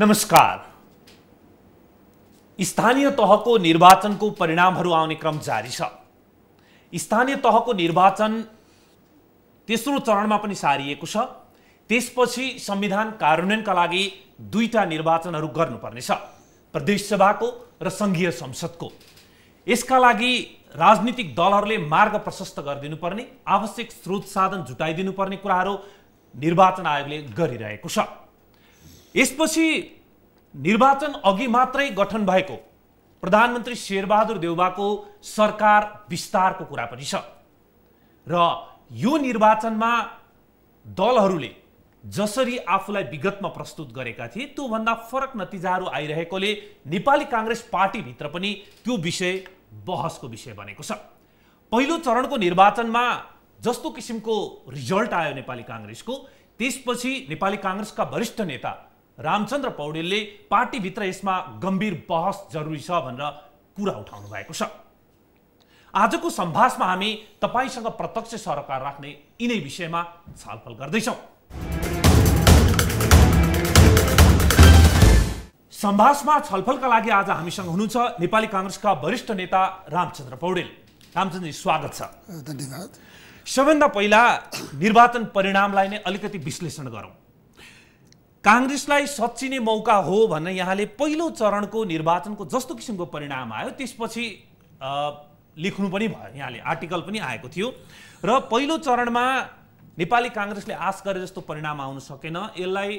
नमस्कार। स्थानीय तहको निर्वाचनको परिणामहरू आउने क्रम जारी छ। स्थानीय तहको निर्वाचन तेस्रो चरणमा पनि सारिएको छ। त्यसपछि संविधान कार्यान्वयनका लागि दुईटा निर्वाचनहरू गर्नुपर्नेछ, प्रदेश सभाको र संघीय संसदको। यसका लागि राजनीतिक दलहरूले मार्ग प्रशस्त गरिदिनुपर्ने, आवश्यक स्रोत साधन जुटाइदिनुपर्ने कुराहरू निर्वाचन आयोगले गरिरहेको छ। यसपछि निर्वाचन अघि मात्रै गठन भएको प्रधानमन्त्री शेरबहादुर देउबाको सरकार विस्तारको कुरा पनि छ र यो निर्वाचनमा दलहरूले जसरी आफूलाई विगतमा प्रस्तुत गरेका थिए त्योभन्दा फरक नतिजाहरू आइरहेकोले नेपाली कांग्रेस पार्टीभित्र पनि त्यो विषय बहसको विषय बनेको छ। पहिलो चरणको निर्वाचनमा जस्तो किसिमको रिजल्ट आयो नेपाली कांग्रेसको, त्यसपछि नेपाली कांग्रेसका वरिष्ठ नेता रामचन्द्र पौडेलले पार्टीभित्र यसमा गम्भीर बहस जरुरी छ भनेर कुरा उठाउनु भएको छ। आजको सम्भाषणमा हामी तपाईसँग प्रत्यक्ष सरकार राख्ने यिनै विषयमा छलफल गर्दैछौँ। सम्भाषणमा छलफलका लागि आज हामीसँग हुनुहुन्छ नेपाली कांग्रेसका वरिष्ठ नेता रामचन्द्र पौडेल। रामचन्द्रजी, स्वागत छ। धन्यवाद। सबैभन्दा पहिला निर्वाचन परिणामलाई नै अलिकति विश्लेषण गरौँ। कांग्रेसलाई सच्चिने मौका हो भन्ने यहाँले पहिलो चरणको निर्वाचनको जस्तो किसिमको परिणाम आयो त्यसपछि लेख्नु पनि भयो, यहाँले आर्टिकल पनि आएको थियो र पहिलो चरणमा नेपाली कांग्रेसले आश गरे जस्तो परिणाम आउन सकेन। यसलाई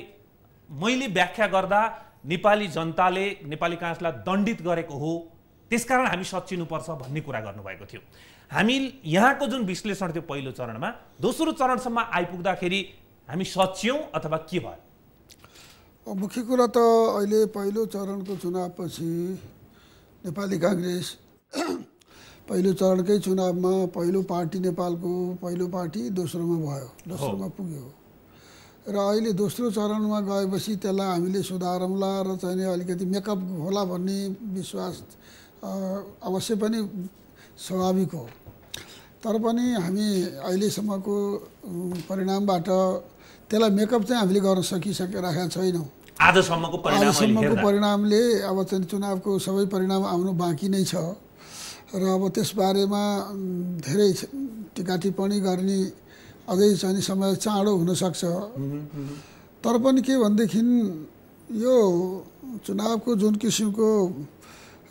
मैले व्याख्या गर्दा नेपाली जनताले नेपाली कांग्रेसलाई दण्डित गरेको हो, त्यसकारण हामी सच्चिनुपर्छ भन्ने कुरा गर्नुभएको थियो। हामी यहाँको जुन विश्लेषण थियो पहिलो चरणमा, दोस्रो चरणसम्म आइपुग्दाखेरि हामी सच्चियौँ अथवा के भयो? मुख्य कुरा त अहिले पहिलो चरणको चुनावपछि नेपाली कांग्रेस पहिलो चरणकै चुनावमा पहिलो पार्टी, नेपालको पहिलो पार्टी दोस्रोमा भयो, दोस्रोमा पुग्यो र अहिले दोस्रो चरणमा गएपछि त्यसलाई हामीले सुधारौँला र चाहिँ अलिकति मेकअप होला भन्ने विश्वास अवश्य पनि स्वाभाविक हो। तर पनि हामी अहिलेसम्मको परिणामबाट त्यसलाई मेकअप चाहिँ हामीले गर्न सकिसकेका छैनौँ। आजसम्मको परिणामले अब चाहिँ चुनावको सबै परिणाम आउनु बाँकी नै छ र अब त्यसबारेमा धेरै टिका टिप्पणी गर्ने अझै चाहिँ समय चाँडो हुनसक्छ। तर पनि के भनेदेखि यो चुनावको जुन किसिमको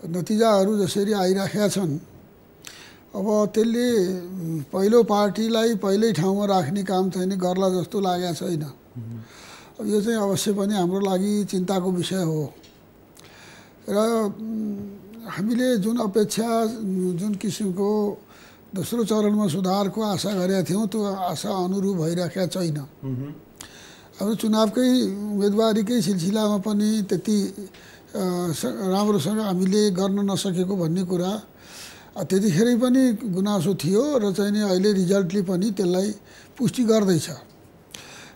नतिजाहरू जसरी आइराखेका छन्, अब त्यसले पहिलो पार्टीलाई पहिल्यै ठाउँमा राख्ने काम चाहिँ गर्ला जस्तो लागेको छैन। यो चाहिँ अवश्य पनि हाम्रो लागि चिन्ताको विषय हो र हामीले जुन अपेक्षा जुन किसिमको दोस्रो चरणमा सुधारको आशा गरेका थियौँ त्यो आशा अनुरूप भइरहेको छैन। हाम्रो चुनावकै उम्मेदवारीकै सिलसिलामा पनि त्यति राम्रोसँग हामीले गर्न नसकेको भन्ने कुरा त्यतिखेरै पनि गुनासो थियो र चाहिँ नि अहिले रिजल्टले पनि त्यसलाई पुष्टि गर्दैछ।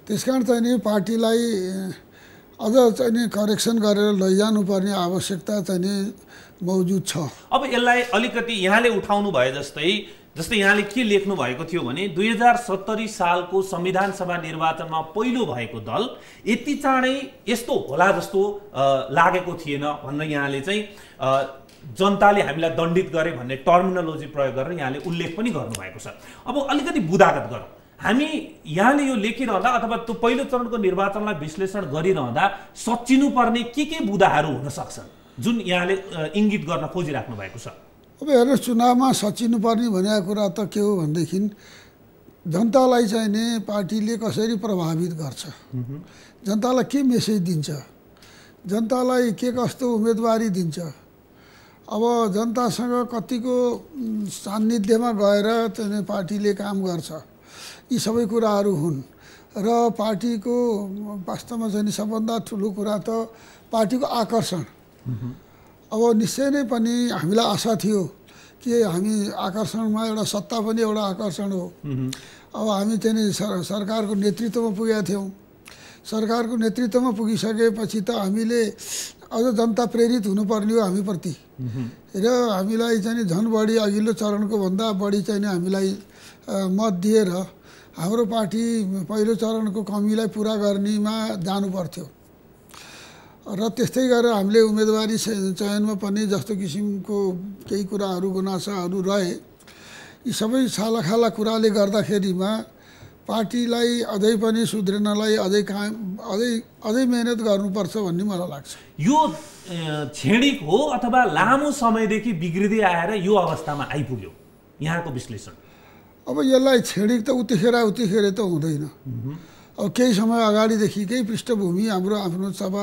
त्यसकारण चाहिँ नि पार्टीलाई अझ चाहिँ नि करेक्सन गरेर लैजानुपर्ने आवश्यकता चाहिँ नि मौजूद छ। अब यसलाई अलिकति यहाँले उठाउनु भए जस्तै यहाँले के लेख्नु भएको थियो भने 2070 सालको संविधान सभा निर्वाचनमा पहिलो भएको दल यति चाँडै यस्तो होला जस्तो लागेको थिएन भनेर यहाँले चाहिँ जनताले हामीलाई दण्डित गरे भन्ने टर्मिनोलोजी प्रयोग गरेर यहाँले उल्लेख पनि गर्नुभएको छ। अब अलिकति बुदागत गरौँ। हामी यहाँले यो लेखिरहँदा अथवा त्यो पहिलो चरणको निर्वाचनलाई विश्लेषण गरिरहँदा सच्चिनुपर्ने के बुदाहरू हुन सक्छन् जुन यहाँले इङ्गित गर्न खोजिराख्नु भएको छ? अब हेर्नुहोस्, चुनावमा सच्चिनुपर्ने भनेको कुरा त के हो भनेदेखि जनतालाई चाहिने पार्टीले कसरी प्रभावित गर्छ, जनतालाई के मेसेज दिन्छ, जनतालाई के कस्तो उम्मेदवारी दिन्छ, अब जनतासँग कतिको सान्निध्यमा गएर चाहिँ पार्टीले काम गर्छ, यी सबै कुराहरू हुन्। र पार्टीको वास्तवमा चाहिँ सबभन्दा ठुलो कुरा त पार्टीको आकर्षण। अब निश्चय नै पनि हामीलाई आशा थियो कि हामी आकर्षणमा एउटा सत्ता पनि एउटा आकर्षण हो। अब हामी चाहिँ सरकारको नेतृत्वमा पुगेका थियौँ। सरकारको नेतृत्वमा पुगिसकेपछि त हामीले अझ जनता प्रेरित हुनुपर्ने हो हामीप्रति र हामीलाई चाहिँ झन् बढी अघिल्लो चरणको भन्दा बढी चाहिँ हामीलाई मत दिएर हाम्रो पार्टी पहिलो चरणको कमीलाई पुरा गर्नेमा जानुपर्थ्यो। र त्यस्तै गरेर हामीले उम्मेदवारी चयनमा पनि जस्तो किसिमको केही कुराहरू गुनासाहरू रहे। यी सबै छालाखाला कुराले गर्दाखेरिमा पार्टीलाई अझै पनि सुध्रिनलाई अझै मेहनत गर्नुपर्छ भन्ने मलाई लाग्छ। यो छेडिक हो अथवा लामो समयदेखि बिग्रिदै आएर यो अवस्थामा आइपुग्यो यहाँको विश्लेषण? अब यसलाई छेडिक त उतिखेर त हुँदैन। अब केही समय अगाडिदेखि केही पृष्ठभूमि हाम्रो आफ्नो सभा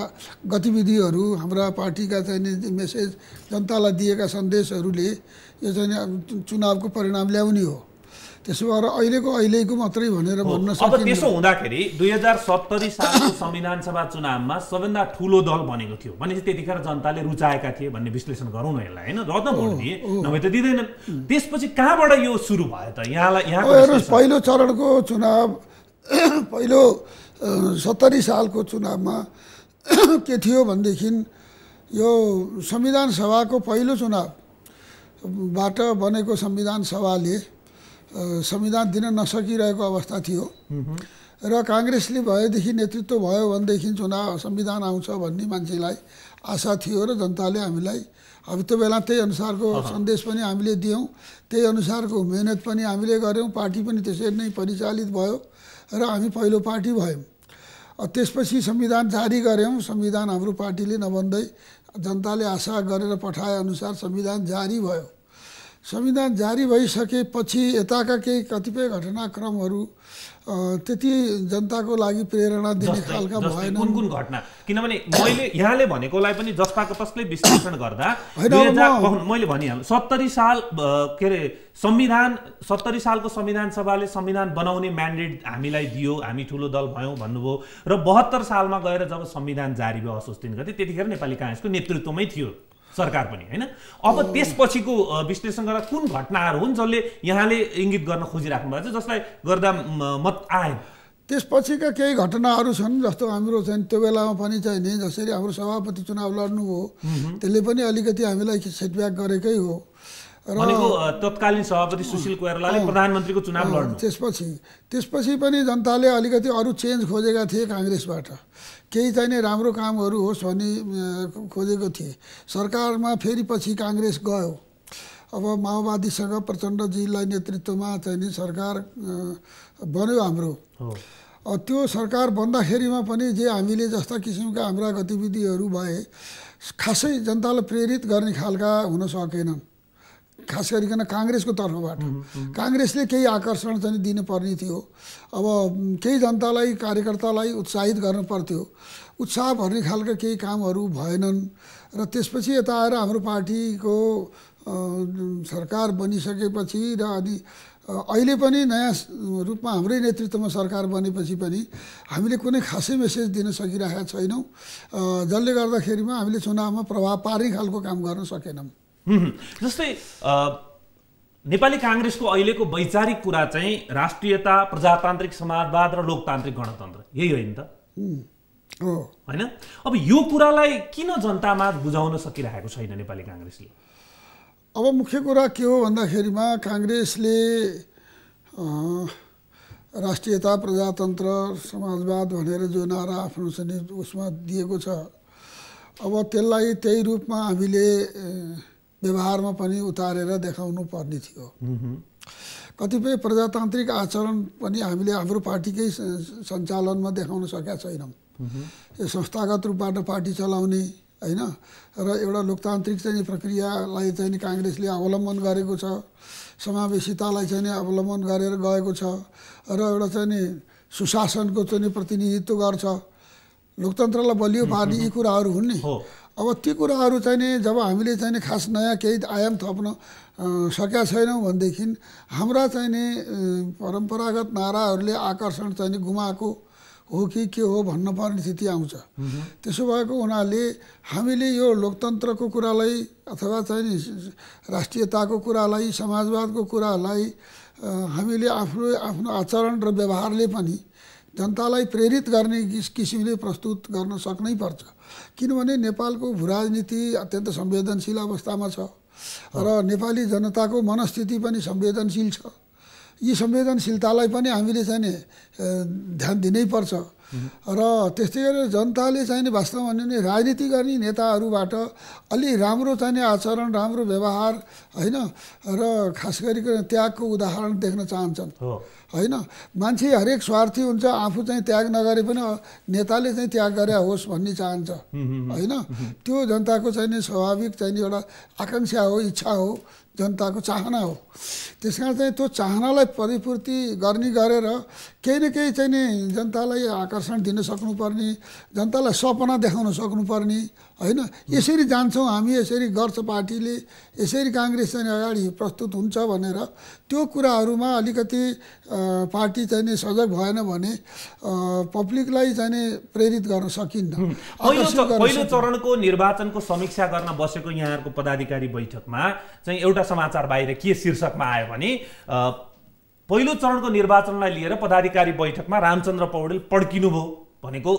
गतिविधिहरू हाम्रा पार्टीका चाहिँ मेसेज जनतालाई दिएका सन्देशहरूले यो चाहिँ चुनावको परिणाम ल्याउने हो। त्यसो भएर अहिलेको मात्रै भनेर भन्न सकिन्छ। अब त्यसो हुँदाखेरि 2070 सालको संविधान सभा चुनावमा सबैभन्दा ठुलो दल बनेको थियो भनेपछि त्यतिखेर जनताले रुचाएका थिए भन्ने विश्लेषण गरौँ न यसलाई, हैन? रत्न भोट दिए नभए त दिँदैनन्। त्यसपछि कहाँबाट यो सुरु भयो त? यहाँलाई पहिलो चरणको चुनाव पहिलो 70 सालको चुनावमा के थियो भनेदेखि यो संविधान सभाको पहिलो चुनावबाट बनेको संविधान सभाले संविधान दिन नसकिरहेको अवस्था थियो र काङ्ग्रेसले भएदेखि नेतृत्व भयो भनेदेखि चुनाव संविधान आउँछ भन्ने मान्छेलाई आशा थियो र जनताले हामीलाई अब त्यो बेला त्यही अनुसारको सन्देश पनि हामीले दियौँ, त्यही अनुसारको मेहनत पनि हामीले गऱ्यौँ, पार्टी पनि त्यसरी नै परिचालित भयो र हामी पहिलो पार्टी भयौँ। त्यसपछि संविधान जारी गऱ्यौँ। संविधान हाम्रो पार्टीले नबन्दै जनताले आशा गरेर पठाएअनुसार संविधान जारी भयो। संविधान जारी भइसकेपछि यताका केही कतिपय घटनाक्रमहरू त्यति जनताको लागि प्रेरणा दिने खालका भएन। कुन कुन घटना? किनभने मैले यहाँले भनेकोलाई पनि जस्ताको तस्ले विश्लेषण गर्दा मैले भनिहालेँ 70 साल के अरे संविधान 70 सालको संविधान सभाले संविधान बनाउने म्यान्डेट हामीलाई दियो, हामी ठुलो दल भयौँ भन्नुभयो र 72 सालमा गएर जब संविधान जारी भयो असोज ३ गते त्यतिखेर नेपाली काङ्ग्रेसको नेतृत्वमै थियो सरकार पनि, हैन? अब त्यसपछिको विश्लेषण गर्दा कुन घटनाहरू हुन् जसले यहाँले इंगित गर्न खोजिराख्नु भएको छ जसलाई गर्दा मत आए? त्यसपछिका केही घटनाहरू छन् जस्तो हाम्रो चाहिँ त्यो बेलामा पनि चाहिँ नि जसरी हाम्रो सभापति चुनाव लड्नुभयो त्यसले पनि अलिकति हामीलाई सेटब्याक गरेकै हो। भनेको तत्कालीन सभापति सुशील कोइरालाले प्रधानमन्त्रीको चुनाव लड्नु त्यसपछि पनि जनताले अलिकति अरू चेन्ज खोजेका थिए, काङ्ग्रेसबाट केही चाहिँ नै राम्रो कामहरू होस् भन्ने खोजेको थिए। सरकारमा फेरि पछि काङ्ग्रेस गयो। अब माओवादीसँग प्रचण्डजीलाई नेतृत्वमा चाहिँ नि सरकार बन्यो हाम्रो। त्यो सरकार बन्दाखेरिमा पनि जे हामीले जस्ता किसिमका हाम्रा गतिविधिहरू भए खासै जनतालाई प्रेरित गर्ने खालका हुन सकेनन्, खास गरिकन काङ्ग्रेसको तर्फबाट। काङ्ग्रेसले केही आकर्षण चाहिँ दिनुपर्ने थियो। अब केही जनतालाई कार्यकर्तालाई उत्साहित गर्नु पर्थ्यो, उत्साह भर्ने खालका केही कामहरू भएनन् र त्यसपछि यता आएर हाम्रो पार्टीको सरकार बनिसकेपछि र अनि अहिले पनि नयाँ रूपमा हाम्रै नेतृत्वमा सरकार बनेपछि पनि हामीले कुनै खासै मेसेज दिन सकिरहेका छैनौँ, जसले गर्दाखेरिमा हामीले चुनावमा प्रभाव पार्ने खालको काम गर्न सकेनौँ। जस्तै नेपाली काङ्ग्रेसको अहिलेको वैचारिक कुरा चाहिँ राष्ट्रियता, प्रजातान्त्रिक समाजवाद र लोकतान्त्रिक गणतन्त्र, यही होइन त? हो, हैन? अब यो कुरालाई किन जनतामा बुझाउन सकिरहेको छैन नेपाली काङ्ग्रेसले? अब मुख्य कुरा के हो भन्दाखेरिमा काङ्ग्रेसले राष्ट्रियता, प्रजातन्त्र, समाजवाद भनेर जो नारा आफ्नो उसमा दिएको छ अब त्यसलाई त्यही रूपमा हामीले व्यवहारमा पनि उतारेर देखाउनु पर्ने थियो। कतिपय प्रजातान्त्रिक आचरण पनि हामीले हाम्रो पार्टीकै सञ्चालनमा देखाउन सकेका छैनौँ। संस्थागत रूपबाट पार्टी चलाउने, हैन, र एउटा लोकतान्त्रिक चाहिँ प्रक्रियालाई चाहिँ काङ्ग्रेसले अवलम्बन गरेको छ, समावेशितालाई चाहिँ अवलम्बन गरेर गएको छ र एउटा चाहिँ सुशासनको चाहिँ प्रतिनिधित्व गर्छ, लोकतन्त्रलाई बलियो पार्ने यी कुराहरू हुन् नि। अब ती कुराहरू चाहिँ नि जब हामीले चाहिँ नि खास नयाँ केही आयाम थप्न सकेका छैनौँ भनेदेखि हाम्रा चाहिँ नि परम्परागत नाराहरूले आकर्षण चाहिँ नि गुमाएको हो कि के हो भन्नुपर्ने स्थिति आउँछ। त्यसो भएको हुनाले हामीले यो लोकतन्त्रको कुरालाई अथवा चाहिँ नि राष्ट्रियताको कुरालाई, समाजवादको कुरालाई हामीले आफ्नो आचरण र व्यवहारले पनि जनतालाई प्रेरित गर्ने किसिमले प्रस्तुत गर्न सक्नै पर्छ। किनभने नेपालको भूराजनीति अत्यन्त संवेदनशील अवस्थामा छ र नेपाली जनताको मनस्थिति पनि संवेदनशील छ। यी संवेदनशीलतालाई पनि हामीले चाहिँ ध्यान दिनै पर्छ। र त्यस्तै गरेर जनताले चाहिँ वास्तवमा भन्ने राजनीति गर्ने नेताहरूबाट अलि राम्रो चाहिँ आचरण राम्रो व्यवहार हैन र खास गरी त्यागको उदाहरण देख्न चाहन्छन् हैन। मान्छे हरेक स्वार्थी हुन्छ, आफू चाहिँ त्याग नगरे पनि नेताले चाहिँ त्याग गरे होस् भन्ने चाहन्छ हैन। त्यो जनताको चाहिँ स्वाभाविक चाहिँ एउटा आकांक्षा हो, इच्छा हो, जनताको चाहना हो। त्यसकारण चाहिँ त्यो चाहनालाई परिपूर्ति गर्ने गरेर केही न केही चाहिँ नि जनतालाई आकर्षण दिन सक्नुपर्ने, जनतालाई सपना देखाउन सक्नुपर्ने हैन। यसरी जान्छौँ हामी, यसरी गर्छ पार्टीले, यसरी कांग्रेस चाहिँ अगाडि प्रस्तुत हुन्छ भनेर त्यो कुराहरुमा अलिकति पार्टी चाहिँ नि सजग भएन भने पब्लिकलाई चाहिँ नि प्रेरित गर्न सकिन्न। पहिलो चरणको निर्वाचनको समीक्षा गर्न बसेको यहाँहरुको पदाधिकारी बैठकमा चाहिँ एउटा समाचार बाहिर के शीर्षकमा आयो भने पहिलो चरणको निर्वाचनलाई लिएर पदाधिकारी बैठकमा रामचन्द्र पौडेल पड्किनुभयो भनेको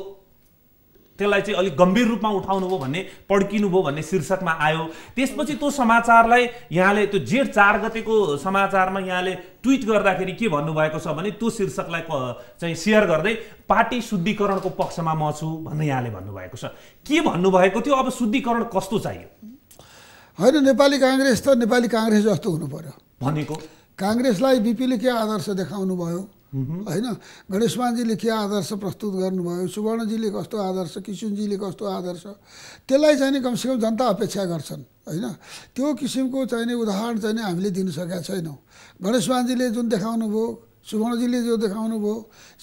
त्यसलाई चाहिँ अलि गम्भीर रूपमा उठाउनुभयो भन्ने पड्किनुभयो भन्ने शीर्षकमा आयो। त्यसपछि त्यो समाचारलाई यहाँले त्यो जेठ 4 गतेको समाचारमा यहाँले ट्वीट गर्दाखेरि के भन्नुभएको छ भने त्यो शीर्षकलाई चाहिँ शेयर गर्दै पार्टी शुद्धिकरणको पक्षमा म छु भन्ने यहाँले भन्नुभएको छ। के भन्नुभएको थियो? अब शुद्धिकरण कस्तो चाहियो? हैन, नेपाली कांग्रेस त नेपाली कांग्रेस जस्तो हुनु पर्यो भनेको। कांग्रेसलाई बीपीले के आदर्श देखाउनु भयो हैन, गणेशमानजीले के आदर्श प्रस्तुत गर्नुभयो, सुवर्णजीले कस्तो आदर्श, किशुनजीले कस्तो आदर्श, त्यसलाई चाहिँ नि कमसेकम जनता अपेक्षा गर्छन् हैन। त्यो किसिमको चाहिँ नि उदाहरण चाहिँ नि हामीले दिन सकेका छैनौं। गणेशमानजीले जुन देखाउनु भयो, सुवर्णजीले जो देखाउनु भयो,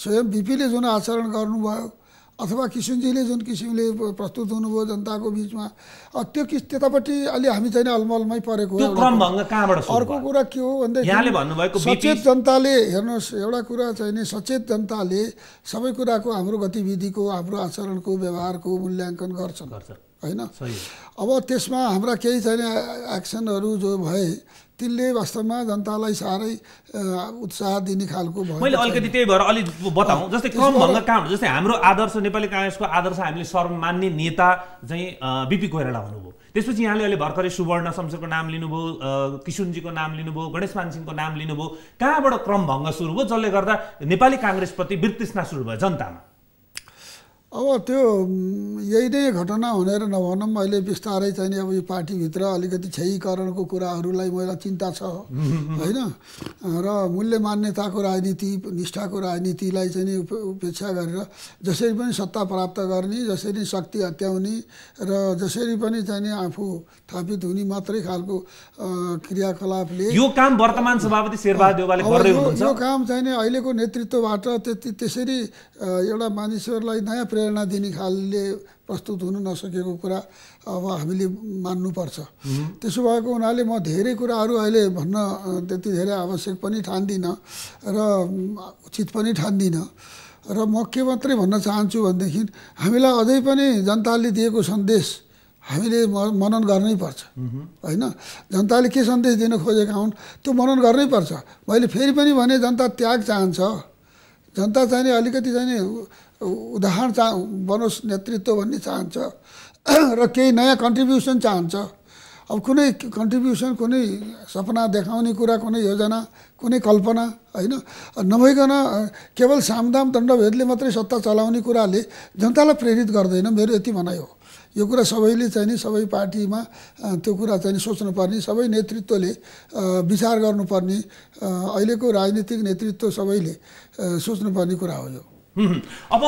स्वयं बीपीले जुन आचरण गर्नुभयो अथवा किशुनजीले जुन किसिमले प्रस्तुत हुनुभयो जनताको बीचमा, त्यो त्यतापट्टि अलि हामी चाहिँ अलमलमै परेको हो। अर्को कुरा के हो भन्दा सचेत जनताले हेर्नुहोस्, एउटा कुरा चाहिँ नि सचेत जनताले सबै कुराको हाम्रो गतिविधिको, हाम्रो आचरणको, व्यवहारको मूल्याङ्कन गर्छन् हैन। अब त्यसमा हाम्रा केही चाहिँ एक्सनहरू जो भए तिनले वास्तवमा जनतालाई सारै उत्साह दिने खालको भयो। मैले अलिकति त्यही भएर अलि बताऊँ, जस्तै क्रमभङ्ग काम, जस्तै हाम्रो आदर्श नेपाली कांग्रेसको आदर्श हामीले सर्वमान्य नेता चाहिँ बीपी कोइराला भन्नुभयो। त्यसपछि यहाँले अहिले भर्खरै सुवर्ण शमशेरको नाम लिनुभयो, किशुनजीको नाम लिनुभयो, गणेशमान सिंहको नाम लिनुभयो। कहाँबाट क्रमभङ्ग सुरु भयो जसले गर्दा नेपाली कांग्रेसप्रति वितृष्णा सुरु भयो जनतामा? अब त्यो यही नै घटना हुनेर नभन मैले बिस्तारै चाहिँ नि अब यो पार्टीभित्र अलिकति क्षयीकरणको कुराहरूलाई मलाई चिन्ता छ हैन। र मूल्य मान्यताको राजनीति, निष्ठाको राजनीतिलाई चाहिँ नि उपेक्षा गरेर जसरी पनि सत्ता प्राप्त गर्ने, जसरी शक्ति हत्याउने र जसरी पनि चाहिँ नि आफू थापित हुने मात्रै खालको क्रियाकलापले यो काम वर्तमान सभापति शेरबहादुर देउवाले गर्दै हुनुहुन्छ। यो काम चाहिँ नि अहिलेको नेतृत्वबाट त्यति त्यसरी एउटा मानिसहरूलाई नयाँ प्रेरणा दिने खालले प्रस्तुत हुन नसकेको कुरा अब हामीले मान्नुपर्छ। त्यसो भएको हुनाले म धेरै कुराहरू अहिले भन्न त्यति धेरै आवश्यक पनि ठान्दिनँ र उचित पनि ठान्दिनँ। र म के मात्रै भन्न चाहन्छु भनेदेखि हामीलाई अझै पनि जनताले दिएको सन्देश हामीले मनन गर्नै पर्छ हैन। जनताले के सन्देश दिन खोजेका हुन् त्यो मनन गर्नै पर्छ। मैले फेरि पनि भने जनता त्याग चाहन्छ, जनता चाहिँ अलिकति चाहिँ उदाहरण बनोस् नेतृत्व भन्ने चाहन्छ र केही नयाँ कन्ट्रिब्युसन चाहन्छ। अब कुनै कन्ट्रिब्युसन, कुनै सपना देखाउने कुरा, कुनै योजना, कुनै कल्पना हैन नभइकन केवल सामदाम दण्डभेदले मात्रै सत्ता चलाउने कुराले जनतालाई प्रेरित गर्दैन। मेरो यति भनाइ हो। यो कुरा सबैले चाहिँ नि सबै पार्टीमा त्यो कुरा चाहिँ सोच्नुपर्ने, सबै नेतृत्वले विचार गर्नुपर्ने, अहिलेको राजनीतिक नेतृत्व सबैले सोच्नुपर्ने कुरा हो यो। अब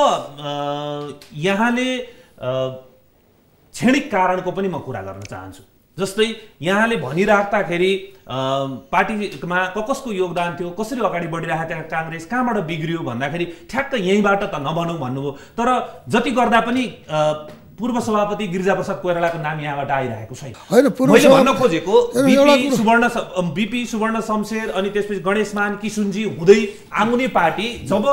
यहाँले क्षणिक कारणको पनि म कुरा गर्न चाहन्छु। जस्तै यहाँले भनिराख्दाखेरि पार्टीमा कसको योगदान थियो, कसरी अगाडि बढिरहेको थियो, कांग्रेस कहाँबाट बिग्रियो भन्दाखेरि ठ्याक्क यहीँबाट त नभनौँ भन्नुभयो, तर जति गर्दा पनि पूर्व सभापति गिरिजा प्रसाद कोइरालाको नाम यहाँबाट आइरहेको छैन। मैले भन्न खोजेको बीपी सुवर्ण शमशेर अनि त्यसपछि गणेशमान किशुनजी हुँदै आउने पार्टी जब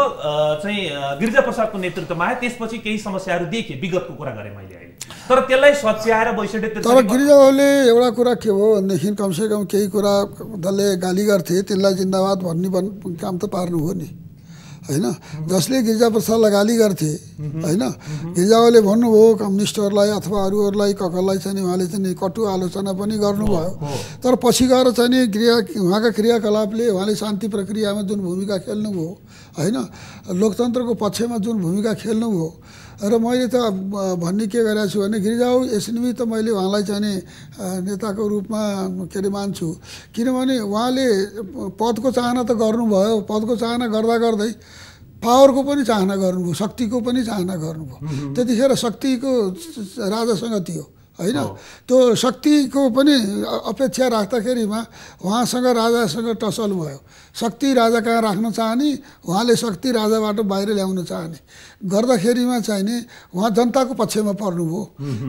चाहिँ गिरिजा प्रसादको नेतृत्वमा आयो त्यसपछि केही समस्याहरू देखेँ, विगतको कुरा गरेँ मैले अहिले, तर त्यसलाई सच्याएर बैसठी। तर गिरिजाले एउटा कुरा के हो भनेदेखि कमसेकम केही कुरा दलले गाली गर्थे त्यसलाई जिन्दाबाद भन्ने काम त पार्नु हो नि हैन जसले गिरिजा प्रसादलाई गाली गर्थे हैन गिरिजाले भन्नुभयो कम्युनिस्टहरुलाई अथवा अरूहरुलाई ककललाई चाहिँ उहाँले चाहिँ कटु आलोचना पनि गर्नुभयो तर पछि गएर चाहिँ उहाँका क्रियाकलापले उहाँले शान्ति प्रक्रियामा जुन भूमिका खेल्नुभयो हैन लोकतन्त्रको पक्षमा जुन भूमिका खेल्नुभयो र मैले त भन्ने के गरेको छु भने गिरिजाऊ यस निमित्त मैले उहाँलाई चाहिँ नेताको रूपमा के रे मान्छु किनभने उहाँले पदको चाहना त गर्नुभयो पदको चाहना गर्दा गर्दै पावरको पनि चाहना गर्नुभयो शक्तिको पनि चाहना गर्नुभयो त्यतिखेर शक्तिको राजासँग थियो हैन त्यो शक्तिको पनि अपेक्षा राख्दाखेरिमा उहाँसँग राजासँग टसल भयो शक्ति राजा कहाँ राख्न चाहने उहाँले शक्ति राजाबाट बाहिर ल्याउन चाहने गर्दाखेरिमा चाहिने उहाँ जनताको पक्षमा पर्नुभयो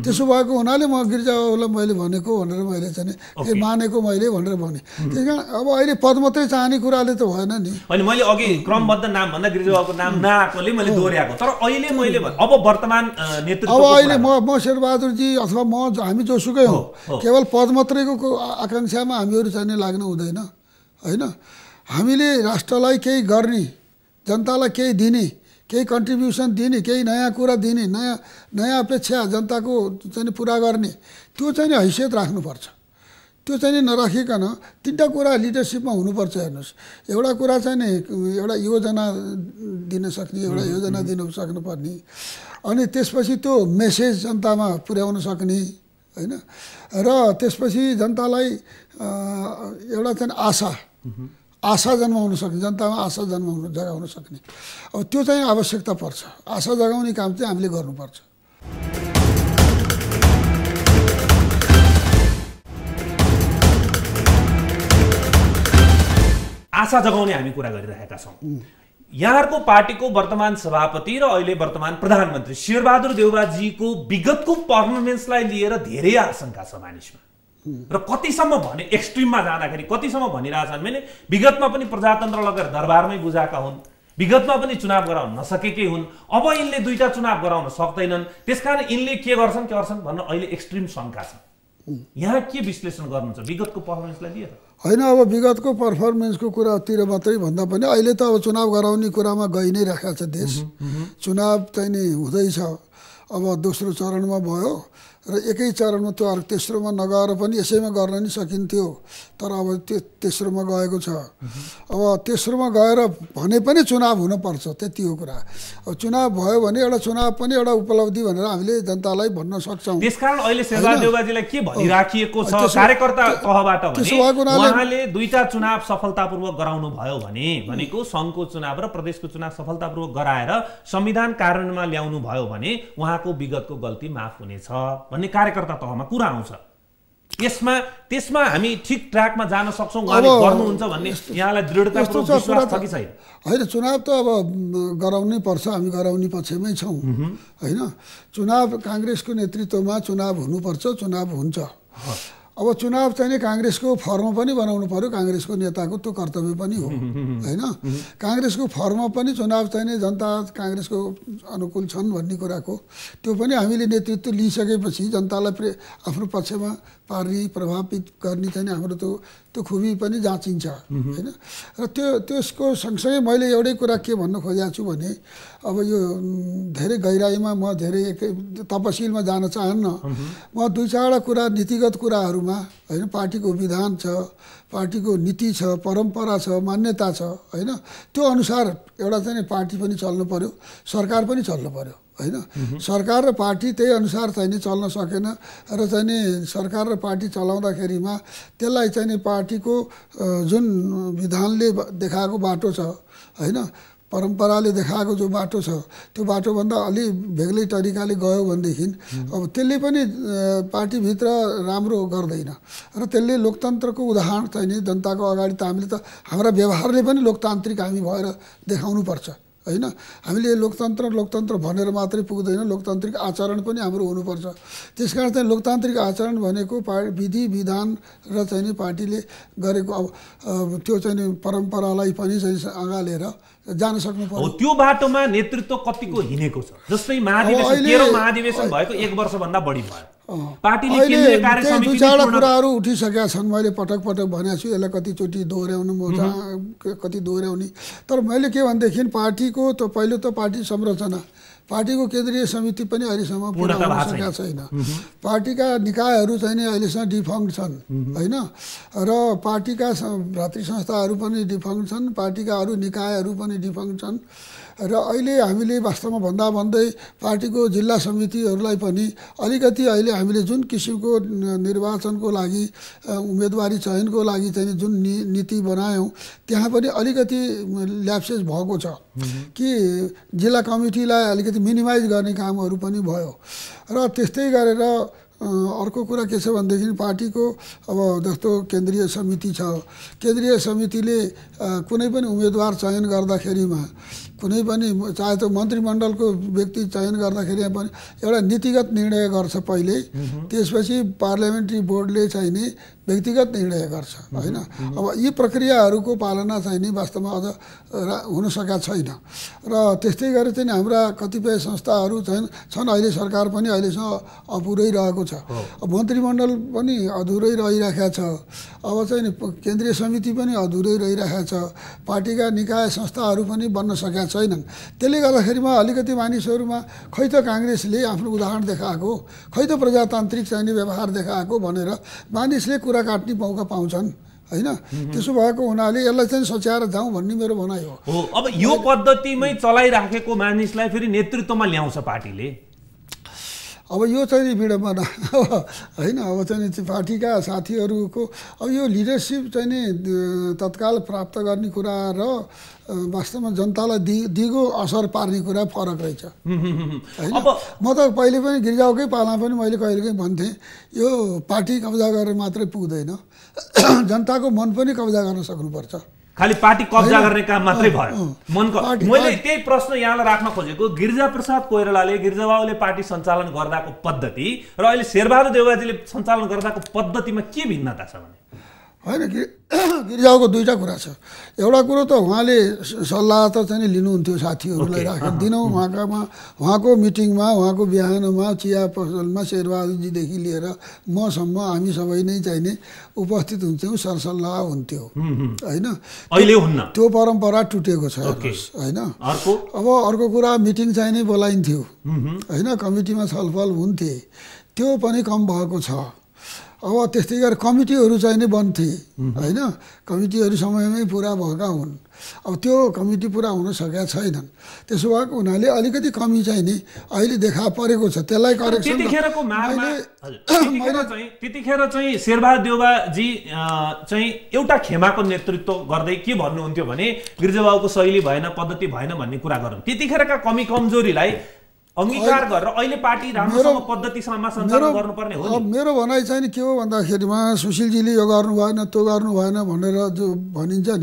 त्यसो भएको हुनाले म गिरिजालाई मैले भनेको भनेर मैले चाहिँ के मानेको मैले भनेर भने त्यसकारण अब अहिले पद मात्रै चाहने कुराले त भएन नि हैन मैले अघि क्रमबद्ध नाम भन्दा गिरिजाको नाम नआएकोले मैले दोहोर्याएको तर अहिले मैले अब वर्तमान नेतृत्व अब अहिले म शेरबहादुर जी अथवा म हामी जोसुकै हो केवल पद मात्रैको आकांक्षामा हामीहरु चाहिँ लाग्न हुँदैन हैन हामीले राष्ट्रलाई केही गर्ने जनतालाई केही दिने केही कन्ट्रिब्युसन दिने केही नयाँ कुरा दिने नयाँ नयाँ अपेक्षा जनताको चाहिँ पूरा गर्ने त्यो चाहिँ हैसियत राख्नुपर्छ त्यो चाहिँ नराखिकन तीनटा कुरा लिडरसिपमा हुनुपर्छ। हेर्नुस् एउटा कुरा चाहिँ एउटा योजना दिन सक्ने एउटा योजना दिन सक्नुपर्ने अनि त्यसपछि त्यो मेसेज जनतामा पुर्याउन सक्ने हैन र त्यसपछि जनतालाई एउटा चाहिँ आशा जन्माउन सक्ने जनतामा आशा जन्माउन जगाउन सक्ने अब त्यो चाहिँ आवश्यकता पर्छ। आशा जगाउने काम चाहिँ हामीले गर्नुपर्छ। आशा जगाउने हामी कुरा गरिरहेका छौँ। यहाँको पार्टीको वर्तमान सभापति र अहिले वर्तमान प्रधानमन्त्री शेरबहादुर देउवाजीको विगतको पर्फर्मेन्सलाई लिएर धेरै आशंका छ मानिसमा र कतिसम्म भने एक्सट्रिममा जाँदाखेरि कतिसम्म भनिरहेछन् भने विगतमा पनि प्रजातन्त्र लगेर दरबारमै बुझाएका हुन्, विगतमा पनि चुनाव गराउन नसकेकै हुन्, अब यिनले दुईटा चुनाव गराउन सक्दैनन्, त्यसकारण यिनले के गर्छन् भन्न अहिले एक्सट्रिम शंका छ। यहाँ के विश्लेषण गर्नुहुन्छ विगतको पर्फर्मेन्सलाई लिएर? हैन, अब विगतको पर्फर्मेन्सको कुरातिर मात्रै भन्दा पनि अहिले त अब चुनाव गराउने कुरामा गइ नै राखेको छ देश। चुनाव चाहिँ नि हुँदैछ, अब दोस्रो चरणमा भयो र एकै चरणमा त्यो अरू तेस्रोमा नगएर पनि यसैमा गर्न नि सकिन्थ्यो, तर अब त्यो तेस्रोमा गएको छ। अब तेस्रोमा गएर भने पनि चुनाव हुनुपर्छ, त्यति हो कुरा। अब चुनाव भयो भने एउटा चुनाव पनि एउटा उपलब्धि भनेर हामीले जनतालाई भन्न सक्छौँ। त्यसकारण अहिले शेरबहादुर देउवाजीलाई के भनिराखिएको छ कार्यकर्ता तहबाट? उहाँले दुईटा चुनाव सफलतापूर्वक गराउनु भयो भने भनेको संघको चुनाव र प्रदेशको चुनाव सफलतापूर्वक गराएर संविधान कार्यान्वयनमा ल्याउनु भयो भने उहाँको विगतको गल्ती माफ हुनेछ भन्ने कार्यकर्ता तहमा कुरा आउँछ। यसमा त्यसमा हामी ठिक ट्र्याकमा जान सक्छौँ उहाँले गर्नुहुन्छ भन्ने यहाँलाई दृढतापूर्वक विश्वास छ कि छैन? हैन, चुनाव त अब गराउनै पर्छ, हामी गराउने पक्षमै छौँ। हैन, चुनाव कांग्रेसको नेतृत्वमा चुनाव हुनुपर्छ, चुनाव हुन्छ। अब चुनाव चाहिँ कांग्रेसको फर्म पनि बनाउनु पर्यो, कांग्रेसको नेताको त्यो कर्तव्य पनि हो। हैन, कांग्रेसको फर्म पनि चुनाव चाहिँ जनता कांग्रेसको अनुकूल छन् भन्ने कुराको त्यो पनि हामीले नेतृत्व लिइसकेपछि जनतालाई आफ्नो पक्षमा पार्ने प्रभावित गर्ने चाहिँ हाम्रो त्यो खुबी पनि जाँचिन्छ। हैन, र त्यसको सँगसँगै मैले एउटै कुरा के भन्न खोजेको छु भने अब यो धेरै गहिराइमा म धेरै तपसिलमा जान चाहन्न। म दुई चारवटा कुरा नीतिगत कुराहरू हैन, पार्टीको विधान छ, पार्टीको नीति छ, परम्परा छ, मान्यता छ, हैन त्यो अनुसार एउटा चाहिँ पार्टी पनि चल्नु पर्यो, सरकार पनि चल्नु पर्यो। हैन, सरकार र पार्टी त्यही अनुसार चाहिँ चल्न सकेन र चाहिँ सरकार र पार्टी चलाउँदाखेरिमा त्यसलाई चाहिँ पार्टीको जुन विधानले देखाएको बाटो छ, हैन परम्पराले देखाएको जो बाटो छ त्यो बाटोभन्दा अलि बेग्लै तरिकाले गयो भनेदेखि अब त्यसले पनि पार्टीभित्र राम्रो गर्दैन र त्यसले लोकतन्त्रको उदाहरण चाहिँ नि जनताको अगाडि त हामीले त हाम्रा व्यवहारले पनि लोकतान्त्रिक हामी भएर देखाउनुपर्छ। हैन, हामीले लोकतन्त्र लोकतन्त्र भनेर मात्रै पुग्दैन, लोकतान्त्रिक आचरण पनि हाम्रो हुनुपर्छ। त्यसकारण चाहिँ लोकतान्त्रिक आचरण भनेको विधि विधान र चाहिँ पार्टीले गरेको अब त्यो चाहिँ परम्परालाई पनि चाहिँ अँगालेर जान सक्नु पर्यो। हो त्यो बाटोमा नेतृत्व कतिको हिनेको छ? जस्तै महाधिवेशन 13 महाधिवेशन भएको 1 वर्ष भन्दा बढी भयो। पार्टीले केन्द्रीय कार्य समितिले जुन कुराहरु उठिसकेका छन् मैले पटक पटक भनेछु यसलाई कति चोटी दोहोर्याउनु म कति दोहोर्याउने। तर मैले के भन्देखिन पार्टीको त पहिलो त पार्टी संरचना पार्टीको केन्द्रीय समिति पनि अहिलेसम्म पूर्ण हुन सकेको छैन। पार्टीका निकायहरू चाहिँ अहिलेसम्म डिफङ्क्ट छन् हैन र पार्टीका भ्रातृ संस्थाहरू पनि डिफङ्क्ट छन् पार्टीका अरु निकायहरू पनि डिफङ्क्ट छन् र अहिले हामीले वास्तवमा भन्दा भन्दै पार्टीको जिल्ला समितिहरूलाई पनि अलिकति अहिले हामीले जुन किसिमको निर्वाचनको लागि उम्मेदवारी चयनको लागि चाहिँ जुन नीति बनायौं त्यहाँ पनि अलिकति ल्याप्सेस भएको छ कि जिल्ला कमिटीलाई अलिकति मिनिमाइज गर्ने कामहरू पनि भयो र त्यस्तै गरेर अर्को कुरा के छ भन्दाखेरि पार्टीको अब जस्तो केन्द्रीय समिति छ केन्द्रीय समितिले कुनै पनि उम्मेदवार चयन गर्दाखेरिमा कुनै पनि चाहे त मन्त्रीमण्डलको व्यक्ति चयन गर्दाखेरि पनि एउटा नीतिगत निर्णय गर्छ पहिले त्यसपछि पार्लियामेन्ट्री बोर्डले चाहिने व्यक्तिगत निर्णय गर्छ हैन। अब यी प्रक्रियाहरूको पालना चाहिने वास्तवमा अझ हुन सकेको छैन र त्यस्तै गरी चाहिँ हाम्रा कतिपय संस्थाहरू छन् अहिले सरकार पनि अहिलेसम्म अपुरै रहेको छ मन्त्रीमण्डल पनि अधुरै रहिरहेको छ अब चाहिँ केन्द्रीय समिति पनि अधुरै रहिरहेको छ पार्टीका निकाय संस्थाहरू पनि बन्न सकेका छैनन्। त्यसले गर्दाखेरिमा अलिकति मानिसहरूमा खै त काङ्ग्रेसले आफ्नो उदाहरण देखाएको खै त प्रजातान्त्रिक चाहिने व्यवहार देखाएको भनेर मानिसले कुरा काट्ने मौका पाउँछन् हैन। त्यसो भएको हुनाले यसलाई चाहिँ सच्याएर जाउँ भन्ने मेरो भनाइ हो। अब यो पद्धतिमै चलाइराखेको मानिसलाई फेरि नेतृत्वमा ल्याउँछ पार्टीले अब यो चाहिँ विडम्बना हैन। अब चाहिँ पार्टीका साथीहरूको अब यो लिडरसिप चाहिँ नि तत्काल प्राप्त गर्ने कुरा र वास्तवमा जनतालाई दिगो असर पार्ने कुरा फरक रहेछ। म त पहिले पनि गिरिजाकै पाला पनि मैले कहिलेकाहीँ भन्थेँ यो पार्टी कब्जा गरेर मात्रै पुग्दैन जनताको मन पनि कब्जा गर्न सक्नुपर्छ। खाली पार्टी कब्जा गर्ने काम मात्रै भयो मनको। मैले त्यही प्रश्न यहाँलाई राख्न खोजेको गिरिजा प्रसाद कोइरालाले गिरिजाबाबुले पार्टी सञ्चालन गर्दाको पद्धति र अहिले शेरबहादुर देउवाजीले सञ्चालन गर्दाको पद्धतिमा के भिन्नता छ भने हैन? गिरिजाको दुईटा कुरा छ। एउटा कुरो त उहाँले सल्लाह त चाहिँ लिनुहुन्थ्यो साथीहरूलाई राखेर दिनौँ उहाँको मिटिङमा उहाँको बिहानमा चिया पसलमा शेरबहादुरजीदेखि लिएर मसम्म हामी सबै नै चाहिने उपस्थित हुन्थ्यौँ सरसल्लाह हुन्थ्यो होइन। अहिले हुन्न त्यो परम्परा टुटेको छ होइन। अब अर्को कुरा मिटिङ चाहिने बोलाइन्थ्यो होइन कमिटीमा छलफल हुन्थे त्यो पनि कम भएको छ। अब त्यस्तै गरेर कमिटीहरू चाहिँ नै बन्थे होइन कमिटीहरू समयमै पुरा भएका हुन् अब त्यो कमिटी पुरा हुन सकेका छैनन्। त्यसो भएको हुनाले अलिकति कमी चाहिँ नि अहिले देखा परेको छ त्यसलाई करेक्सन त्यतिखेरको मारमा त्यतिखेर चाहिँ शेरबहादुर देउवाजी चाहिँ एउटा खेमाको नेतृत्व गर्दै के भन्नुहुन्थ्यो भने गिरिजाबाबुको शैली भएन पद्धति भएन भन्ने कुरा गर्नु त्यतिखेरका कमी कमजोरीलाई अंगीकार गरेर अहिले पार्टी राम्रोसँग पद्धतिसम्म सञ्चालन गर्नुपर्ने हो। अब मेरो भनाइ चाहिँ नि के हो भन्दाखेरिमा सुशीलजीले यो गर्नु भएन त्यो गर्नु भएन भनेर जो भनिन्छ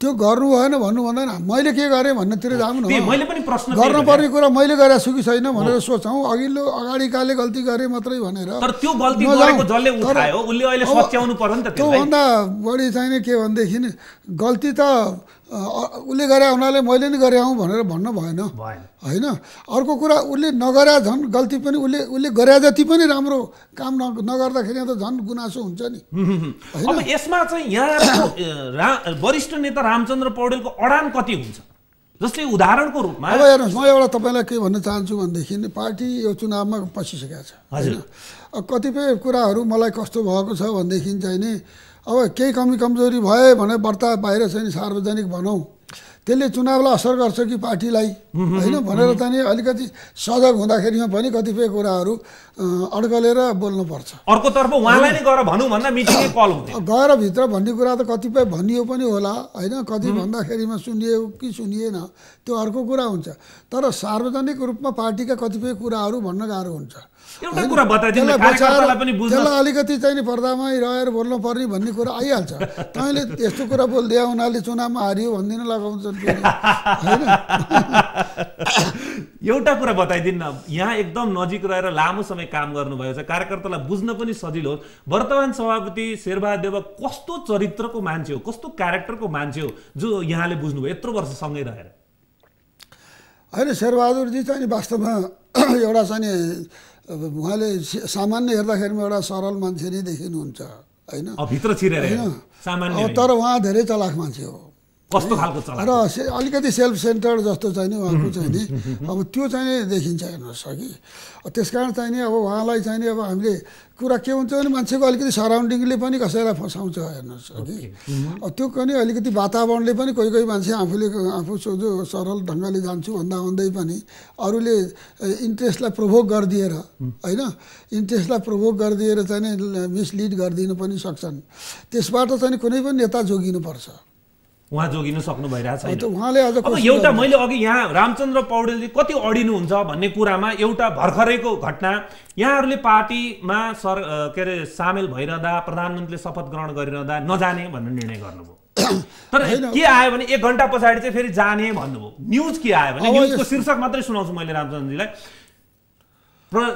नि त्यो गर्नु भएन भन्नु भन्दैन मैले के गरेँ भन्नेतिर जाऊँ न। मैले पनि प्रश्न गर्नुपर्ने कुरा मैले गरेको छु कि छैन भनेर सोचौँ अघिल्लो अगाडिकाले गल्ती गरेँ मात्रै भनेर। तर त्यो गल्ती गरेको जसले उठायो उसले अहिले सच्याउनु पर्यो नि त। त्योभन्दा बढी चाहिँ नि के भनेदेखि गल्ती त उसले गरे हुनाले मैले नि गरे आउँ भनेर भन्न भएन होइन। अर्को कुरा उसले नगरे झन् गल्ती पनि उसले उसले गरे जति पनि राम्रो काम नगर्दाखेरि त झन् गुनासो हुन्छ नि। अब यसमा चाहिँ यहाँ वरिष्ठ नेता रामचन्द्र पौडेलको अडान कति हुन्छ जस्तै उदाहरणको रूपमा? अब हेर्नुहोस् म एउटा तपाईँलाई के भन्न चाहन्छु भनेदेखि पार्टी यो चुनावमा पसिसकेको छ होइन। कतिपय कुराहरू मलाई कस्तो भएको छ भनेदेखि चाहिँ नि अब केही कमी कमजोरी भए भने व्रता बाहिर चाहिँ सार्वजनिक भनौँ त्यसले चुनावलाई असर गर्छ कि पार्टीलाई होइन भनेर चाहिँ अलिकति सजग हुँदाखेरिमा पनि कतिपय कुराहरू अड्कलेर बोल्नुपर्छ। अर्कोतर्फ उहाँलाई नै गएर भनौँ भन्दा मिटिङै कल हुन्छ गएर भित्र भन्ने कुरा त कतिपय भनियो पनि होला होइन कति भन्दाखेरिमा सुनियो कि सुनिएन त्यो अर्को कुरा हुन्छ। तर सार्वजनिक रूपमा पार्टीका कतिपय कुराहरू भन्न गाह्रो हुन्छ। एउटा कुरा बताइदिनु कार्यकर्तालाई पनि बुझ्न त्यसलाई अलिकति चाहिँ नि पर्दामै रहेर बोल्नु पर्ने भन्ने कुरा आइहाल्छ। तैँले यस्तो कुरा बोल्दै उनीहरूले चुनावमा हारियो भन्दिन लगाउँछन् होइन। एउटा कुरा बताइदिन्न, यहाँ एकदम नजिक रहेर लामो समय काम गर्नुभयो, कार्यकर्तालाई बुझ्न पनि सजिलो होस्। वर्तमान सभापति शेरबहादुर देउवा कस्तो चरित्रको मान्छे हो, कस्तो क्यारेक्टरको मान्छे हो जो यहाँले बुझ्नुभयो यत्रो वर्ष सँगै रहेर? हैन, शेरबहादुरजी चाहिँ वास्तवमा एउटा चाहिँ उहाँले सामान्य हेर्दाखेरिमा एउटा सरल मान्छे नै देखिनुहुन्छ हैन, भित्र छिरेर सामान्य, तर उहाँ धेरै चालाख मान्छे हो। कस्तो खालको चलाक र अलिकति सेल्फ सेन्टर जस्तो चाहिँ नि उहाँको चाहिँ नि अब त्यो चाहिँ नि देखिन्छ हेर्नुहोस् कि। त्यसकारण चाहिँ नि अब उहाँलाई चाहिँ नि अब हामीले कुरा के हुन्छ भने मान्छेको अलिकति सराउन्डिङले पनि कसैलाई फसाउँछ हेर्नुहोस् कि। त्यो पनि अलिकति वातावरणले पनि कोही कोही मान्छे आफूले आफू सोझो सरल ढङ्गले जान्छु भन्दा भन्दै पनि अरूले इन्ट्रेस्टलाई प्रभोग गरिदिएर होइन, इन्ट्रेस्टलाई प्रभोग गरिदिएर चाहिँ मिसलिड गरिदिनु पनि सक्छन्। त्यसबाट चाहिँ कुनै पनि नेता जोगिनुपर्छ, उहाँ जोगिन सक्नु भइरहेछ। अब एउटा मैले अघि यहाँ रामचन्द्र पौडेलजी कति अडिनुहुन्छ भन्ने कुरामा एउटा भर्खरैको घटना, यहाँहरूले पार्टीमा के अरे सामेल भइरहँदा प्रधानमन्त्रीले शपथ ग्रहण गरिरहँदा नजाने भन्ने निर्णय गर्नुभयो, तर के आयो भने एक घन्टा पछाडि चाहिँ फेरि जाने भन्नुभयो। न्युज के आयो भने, न्युजको शीर्षक मात्रै सुनाउँछु मैले रामचन्द्रजीलाई,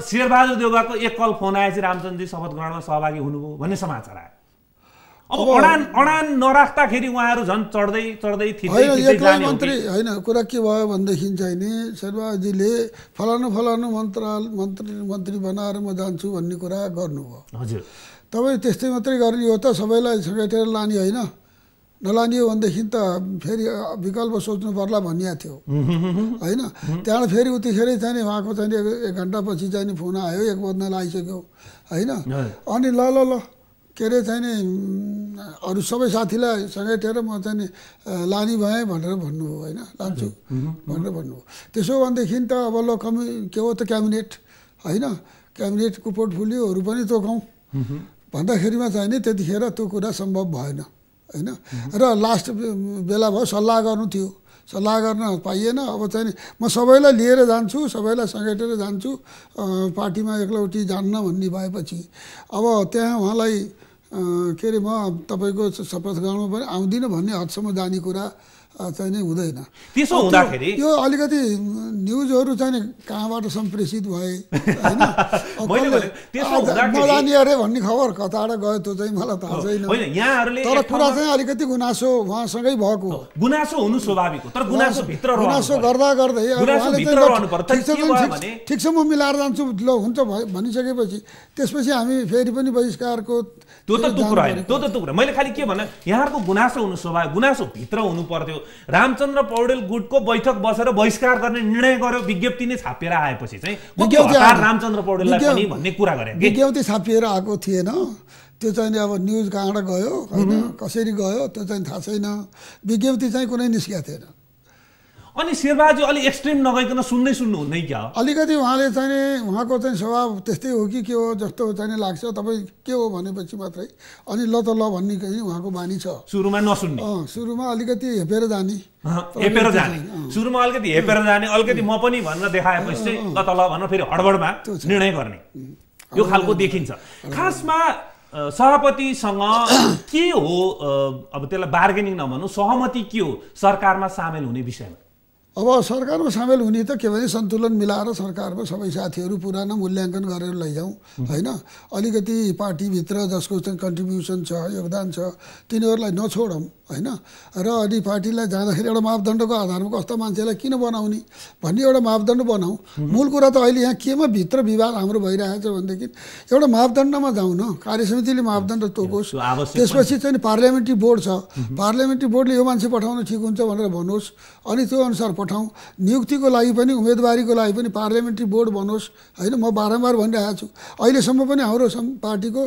शेरबहादुर देउवाको एक कल फोन आएपछि रामचन्द्रजी शपथ ग्रहणमा सहभागी हुनुभयो भन्ने समाचार आयो। अब अडान नराख्दाखेरि उहाँहरू झन् चढ्दै चढ्दै थिए। मन्त्री होइन, कुरा के भयो भनेदेखि चाहिँ नि शेरबहादुरजीले फलानु फलानु मन्त्री बनाएर म जान्छु भन्ने कुरा गर्नुभयो। हजुर, तपाईँ त्यस्तै मात्रै गर्ने हो त, सबैलाई समेटेर लाने होइन, नलाने हो भनेदेखि त फेरि विकल्प सोच्नु पर्ला भनिएको थियो होइन। त्यहाँबाट फेरि उतिखेरै चाहिँ नि उहाँको चाहिँ एक घन्टापछि चाहिँ नि फोन आयो, एक बज्न लागिसक्यो होइन। अनि ल ल ल के अरे चाहिँ नि अरू सबै साथीलाई समेटेर म चाहिँ नि लाने भएँ भनेर भन्नुभयो होइन, लान्छु भनेर भन्नुभयो। त्यसो भनेदेखि त अब ल के हो त क्याबिनेट होइन, क्याबिनेटको पोर्टफोलियोहरू पनि तोकाउँ भन्दाखेरिमा चाहिँ नि त्यतिखेर त्यो कुरा सम्भव भएन होइन। र लास्ट बेला भयो, सल्लाह गर्नु थियो, सल्लाह गर्न पाइएन। अब चाहिँ नि म सबैलाई लिएर जान्छु, सबैलाई समेटेर जान्छु, पार्टीमा एकलौटी जान्न भन्ने भएपछि अब त्यहाँ उहाँलाई के अरे म तपाईँको शपथ ग्रहणमा पनि आउँदिनँ भन्ने हदसम्म जाने कुरा चाहिँ नि हुँदैन। त्यसो हुँदाखेरि यो अलिकति न्युजहरू चाहिँ नि कहाँबाट सम्प्रेषित भए होइन, नजाने अरे भन्ने खबर कताबाट गयो त्यो चाहिँ मलाई थाहा छैन। तर कुरा चाहिँ अलिकति गुनासो उहाँसँगै भएको, गुनासो हुनु स्वाभाविक हो, तर गुनासो गर्दा गर्दै ठिक छ म मिलाएर जान्छु ल हुन्छ भनिसकेपछि त्यसपछि हामी फेरि पनि बहिष्कारको त्यो त टुक्रो होइन। त्यो त टुक्रो मैले खालि के भने यहाँहरूको गुनासो हुनु स्वाभाविक, गुनासो भित्र हुनु पर्थ्यो। रामचन्द्र पौडेल गुटको बैठक बसेर बहिष्कार गर्ने निर्णय गर्यो, विज्ञप्ति नै छापेर आएपछि चाहिँ रामचन्द्र पौडेललाई पनि भन्ने कुरा गरे। विज्ञप्ति छापिएर आएको थिएन, त्यो चाहिँ नि अब न्युज कहाँबाट गयो होइन, कसरी गयो त्यो चाहिँ थाहा छैन, विज्ञप्ति चाहिँ कुनै निस्किएको थिएन। अनि शेरबहादुरजी अलिक एक्सट्रिम नगइकन सुन्दै सुन्नु हुँदैन क्या? अलिकति उहाँले चाहिँ नि उहाँको चाहिँ स्वभाव त्यस्तै हो कि के हो जस्तो चाहिँ लाग्छ, तपाईँ के हो भनेपछि मात्रै अनि ल त ल भन्ने उहाँको बानी छ। सुरुमा नसुन्ने, सुरुमा अलिकति हेपेर जाने, सुरुमा अलिकति हेपेर जाने, अलिकति म पनि भन्न देखाएपछि चाहिँ ल त ल भनेर फेरि हडबडमा निर्णय गर्ने, यो खालको देखिन्छ। खासमा सभापतिसँग के हो, अब त्यसलाई बार्गेनिङ नभनौँ, सहमति के हो सरकारमा सामेल हुने विषयमा? अब सरकारमा सामेल हुने त के भने सन्तुलन मिलाएर सरकारमा सबै साथीहरू पुरानो मूल्याङ्कन गरेर लैजाउँ होइन। अलिकति पार्टीभित्र जसको चाहिँ कन्ट्रिब्युसन छ, योगदान छ, तिनीहरूलाई नछोडौँ होइन। र अनि पार्टीलाई जाँदाखेरि एउटा मापदण्डको आधारमा कस्तो मान्छेलाई किन बनाउने भन्ने एउटा मापदण्ड बनाऊ। मूल कुरा त अहिले यहाँ केमा भित्र विवाद हाम्रो भइरहेछ भनेदेखि एउटा मापदण्डमा जाउँ न, कार्यसमितिले मापदण्ड तोकोस्, त्यसपछि चाहिँ पार्लियामेन्ट्री बोर्ड छ, पार्लियामेन्ट्री बोर्डले यो मान्छे पठाउनु ठिक हुन्छ भनेर भन्नुहोस्, अनि त्यो अनुसार पठाउँ। नियुक्तिको लागि पनि, उम्मेदवारीको लागि पनि पार्लियामेन्ट्री बोर्ड बनोस् होइन। म बारम्बार भनिरहेको छु, अहिलेसम्म पनि हाम्रो पार्टीको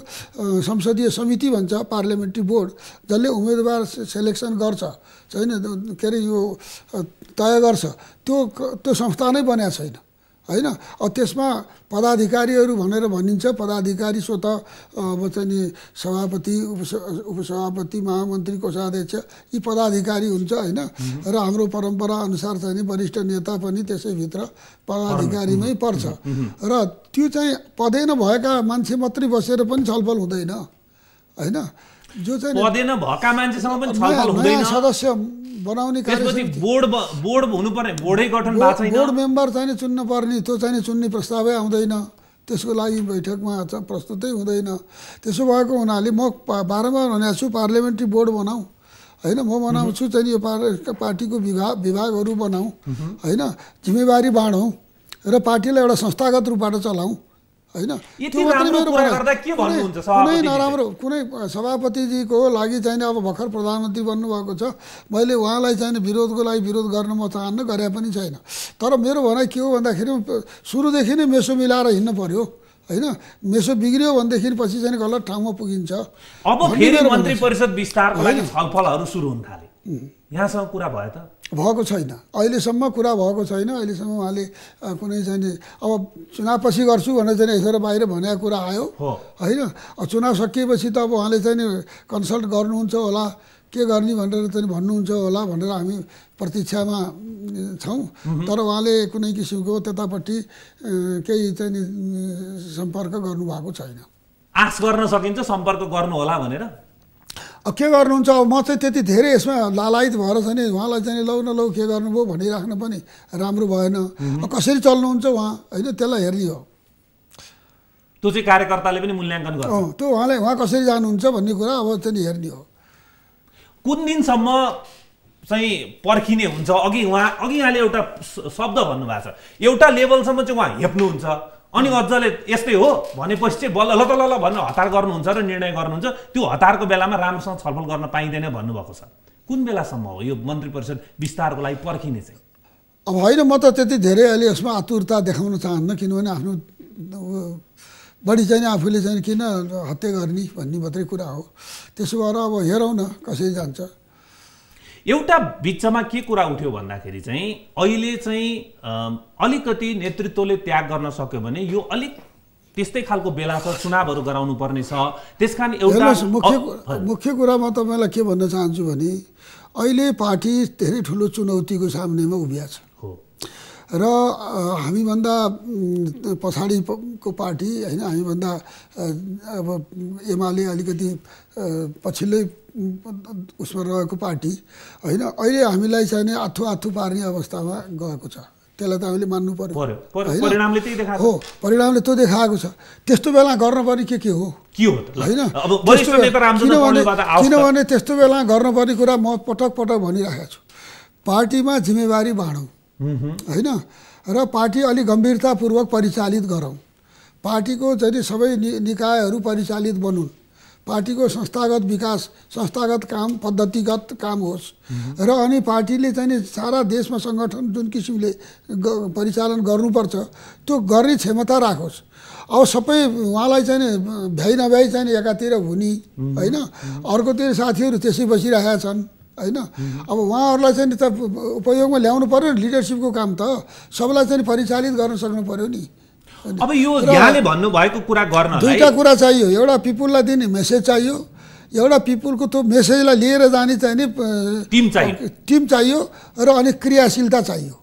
संसदीय समिति भन्छ पार्लियामेन्ट्री बोर्ड, जसले उम्मेदवार सेलेक्सन गर्छ छैन के अरे यो तय गर्छ, त्यो संस्था नै बनाएको छैन होइन। अब त्यसमा पदाधिकारीहरू भनेर भनिन्छ, पदाधिकारी स्वत अब चाहिँ नि सभापति, उपसभापति, महामन्त्री, कोषाध्यक्ष, यी पदाधिकारी हुन्छ होइन। र हाम्रो परम्परा अनुसार चाहिँ नि वरिष्ठ नेता पनि त्यसैभित्र पदाधिकारीमै पर्छ। र त्यो चाहिँ पदै नभएका मान्छे मात्रै बसेर पनि छलफल हुँदैन होइन। जो चाहिँ पदेन भएका मान्छेसँग पनि छलफल हुँदैन, सदस्य बनाउने कार्यसमिति बोर्ड बोर्ड हुनुपर्ने बोर्डै गठन भएको छैन। बोर्ड मेम्बर चाहिँ चुन्न पर्ने त्यो चाहिँ चुन्ने प्रस्तावै आउँदैन, त्यसको लागि बैठकमा प्रस्तुतै हुँदैन। त्यसो भएको हुनाले म बारम्बार भनेको छु पार्लियामेन्ट्री बोर्ड बनाऊ हैन, म बनाउँछु चाहिँ यो पार्टीको विभागहरू बनाऊ हैन, जिम्मेवारी बाँडौँ र पार्टीलाई एउटा संस्थागत रूपबाट चलाऊ हैन। त्यो कुनै नराम्रो कुनै सभापतिजीको लागि चाहिँ अब भर्खर प्रधानमन्त्री बन्नुभएको छ, मैले उहाँलाई चाहिँ विरोधको लागि विरोध गर्न म चाहन्न, गरे पनि छैन। तर मेरो भनाइ के हो भन्दाखेरि सुरुदेखि नै मेसो मिलाएर हिँड्नु पर्यो हैन, मेसो बिग्रियो भनेदेखि पछि चाहिँ गलत ठाउँमा पुगिन्छ। अब फेरि मन्त्री परिषद विस्तारको लागि छलफलहरू सुरु हुन थाले, यहाँसम्म कुरा भयो त? भएको छैन अहिलेसम्म, कुरा भएको छैन अहिलेसम्म। उहाँले कुनै चाहिँ अब चुनावपछि गर्छु भनेर चाहिँ यसो बाहिर भनेको कुरा आयो होइन, चुनाव सकिएपछि त अब उहाँले चाहिँ कन्सल्ट गर्नुहुन्छ होला, के गर्ने भनेर चाहिँ भन्नुहुन्छ होला भनेर हामी प्रतीक्षामा छौँ। तर उहाँले कुनै किसिमको त्यतापट्टि केही चाहिँ सम्पर्क गर्नुभएको छैन। आश गर्न सकिन्छ सम्पर्क गर्नु होला भनेर? अब के गर्नुहुन्छ? अब म चाहिँ त्यति धेरै यसमा लालायित भएर चाहिँ उहाँलाई चाहिँ लौ न लौ के गर्नुभयो भनिराख्नु पनि राम्रो भएन। कसरी चल्नुहुन्छ उहाँ होइन, त्यसलाई हेर्ने हो। त्यो चाहिँ कार्यकर्ताले पनि मूल्याङ्कन गर्छ। त्यो उहाँलाई उहाँ कसरी जानुहुन्छ भन्ने कुरा अब चाहिँ हेर्ने हो। कुन दिनसम्म चाहिँ पर्खिने हुन्छ? अघि यहाँले एउटा शब्द भन्नुभएको छ, एउटा लेभलसम्म चाहिँ उहाँ हेप्नुहुन्छ, अनि अझले यस्तै हो भनेपछि चाहिँ बल्ल ल त ल भन्न हतार गर्नुहुन्छ र निर्णय गर्नुहुन्छ। त्यो हतारको बेलामा राम्रोसँग छलफल गर्न पाइँदैन भन्नुभएको छ। कुन बेलासम्म हो यो मन्त्री परिषद विस्तारको लागि पर्खिने चाहिँ? अब होइन, म त त्यति धेरै अहिले यसमा आतुरता देखाउन चाहन्न, किनभने आफ्नो बढी चाहिँ आफूले चाहिँ किन हत्या गर्ने भन्ने मात्रै कुरा हो। त्यसो भएर अब हेरौँ न कसरी जान्छ। एउटा बिचमा के कुरा उठ्यो भन्दाखेरि चाहिँ अहिले चाहिँ अलिकति नेतृत्वले त्याग गर्न सक्यो भने यो अलिक त्यस्तै खालको बेला छ, चुनावहरू गराउनु पर्ने छ। त्यसकारण एउटा मुख्य कुरा म तपाईँलाई के भन्न चाहन्छु भने अहिले पार्टी धेरै ठुलो चुनौतीको सामनेमा उभिया छ र हामीभन्दा पछाडिको पार्टी होइन, हामीभन्दा अब एमाले अलिकति पछिल्लै उसमा रहेको पार्टी होइन, अहिले हामीलाई चाहिँ आथु आथु पार्ने अवस्थामा गएको छ। त्यसलाई त हामीले मान्नु पर्यो हो, परिणामले त्यो देखाएको छ। त्यस्तो बेला गर्नुपर्ने के हो होइन, किनभने त्यस्तो बेला गर्नुपर्ने कुरा म पटक पटक भनिरहेको छु, पार्टीमा जिम्मेवारी बाँडौँ होइन, र पार्टी अलिक गम्भीरतापूर्वक परिचालित गरौँ, पार्टीको चाहिँ सबै निकायहरू परिचालित बनुन्, पार्टीको संस्थागत विकास संस्थागत काम पद्धतिगत काम होस्। र अनि पार्टीले चाहिँ सारा देशमा सङ्गठन जुन किसिमले परिचालन गर्नुपर्छ त्यो गर्ने क्षमता राखोस्। अब सबै उहाँलाई चाहिँ भ्याइ नभ्याइ चाहिँ एकातिर हुने होइन, अर्कोतिर साथीहरू त्यसै बसिरहेका छन् होइन। अब उहाँहरूलाई चाहिँ त उपयोगमा ल्याउनु पर्यो, लिडरसिपको काम त सबैलाई चाहिँ परिचालित गर्न सक्नु पर्यो नि। अब यो यहाँले भन्नुभएको कुरा गर्न दुईटा कुरा चाहियो, एउटा पिपुललाई दिने मेसेज चाहियो, एउटा पिपुलको त्यो मेसेजलाई लिएर जाने चाहिने टिम चाहियो, र अनि क्रियाशीलता चाहियो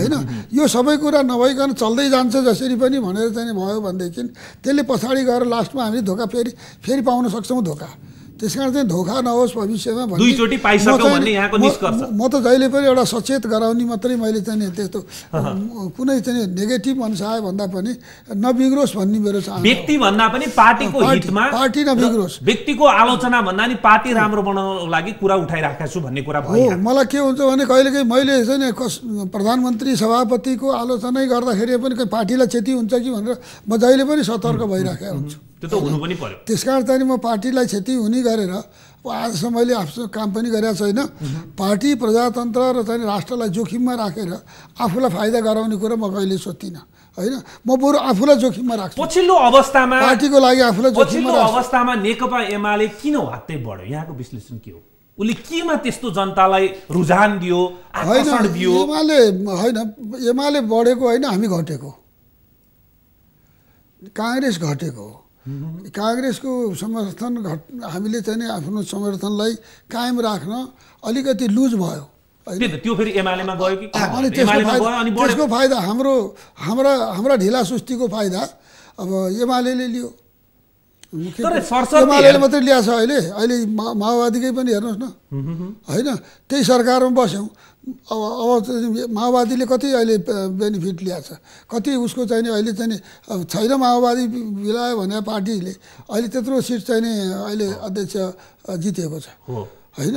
होइन। यो सबै कुरा नभइकन चल्दै जान्छ जसरी पनि भनेर चाहिँ भयो भनेदेखि त्यसले पछाडि गएर लास्टमा हामीले धोका फेरि पाउन सक्छौँ धोका। त्यस कारण चाहिँ धोका नहोस् भविष्यमा म त जहिले पनि एउटा सचेत गराउने मात्रै मैले चाहिँ त्यस्तो कुनै चाहिँ नेगेटिभ मनसाय भन्दा पनि नबिग्रोस् भन्ने मेरो चाहना। व्यक्ति भन्दा पनि पार्टीको हितमा पार्टी नबिग्रोस्, व्यक्तिको आलोचना भन्दा नि पार्टी राम्रो बनाउनको लागि कुरा उठाइराखेका छु भन्ने कुरा भयो। मलाई के हुन्छ भने कहिलेकाहीँ मैले चाहिँ प्रधानमन्त्री सभापतिको आलोचना गर्दाखेरि पनि पार्टीलाई क्षति हुन्छ कि भनेर म जहिले पनि सतर्क भइराखेको हुन्छु। त्यो त हुनु पनि पर्यो। त्यसकारण चाहिँ म पार्टीलाई क्षति हुने गरेर आजसम्म मैले आफ्नो काम पनि गरेको छैन। पार्टी प्रजातन्त्र र चाहिँ राष्ट्रलाई जोखिममा राखेर आफूलाई फाइदा गराउने कुरा म कहिले सोध्दिनँ होइन, म बरु आफूलाई जोखिममा राख्छु। पछिल्लो अवस्थामा पार्टीको लागि आफूलाई जोखिममा राख्छु। अवस्थामा नेकपा एमाले किन हत्तै बढ्यो, यहाँको विश्लेषण के हो? उसले केमा त्यस्तो जनतालाई रुझान दियो, आकर्षण दियो? एमाले होइन, एमाले बढेको होइन, हामी घटेको, काङ्ग्रेस घटेको हो। काङ्ग्रेसको समर्थन घट, हामीले चाहिँ आफ्नो समर्थनलाई कायम राख्न अलिकति लुज भयो अनि त्यसको फाइदा हाम्रा ढिलासुस्तीको फाइदा अब एमाले लियो तर सरसर एमाले मात्रै ल्याछ अहिले अहिले माओवादीकै पनि हेर्नुस् न हैन त्यही सरकारमा बस्यौ अब माओवादीले कति अहिले बेनिफिट ल्याछ कति उसको चाहिँ नि अहिले चाहिँ छैन माओवादी बिलायो भने पार्टीले अहिले त्यत्रो सिट चाहिँ नि अहिले अध्यक्ष जितेको छ हैन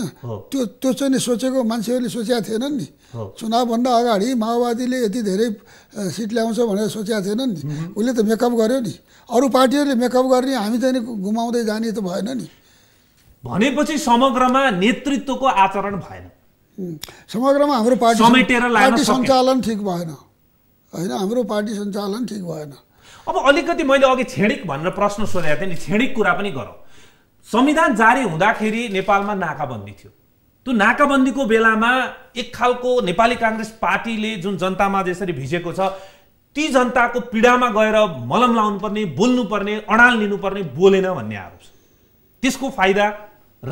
त्यो त्यो चाहिँ नि सोचेको मान्छेहरूले सोचेका थिएनन् नि चुनाव भन्दा अगाडि माओवादीले यति धेरै सिट ल्याउँछ भनेर सोचेका थिएनन् नि उले त मेकअप गर्यो नि अरु पार्टीहरूले मेकअप गर्ने हामी चाहिँ घुमाउँदै जाने त भएन नि भनेपछि समग्रमा नेतृत्वको आचरण भएन समग्रमा हाम्रो पार्टी सञ्चालन ठीक भएन हैन हाम्रो पार्टी सञ्चालन ठीक भएन अब अलिकति मैले अघि छेडिक भनेर प्रश्न सोधेको थिएँ नि छेडिक कुरा पनि गरौँ संविधान जारी हुँदाखेरि नेपालमा नाकाबन्दी थियो त्यो नाकाबन्दीको बेलामा एक खालको नेपाली कांग्रेस पार्टीले जुन जनतामा जसरी भिजेको छ ती जनताको पीडामा गएर मलम लाउनु पर्ने बोल्नु पर्ने अडाल लिनु पर्ने बोलेन भन्ने आरोप छ त्यसको फाइदा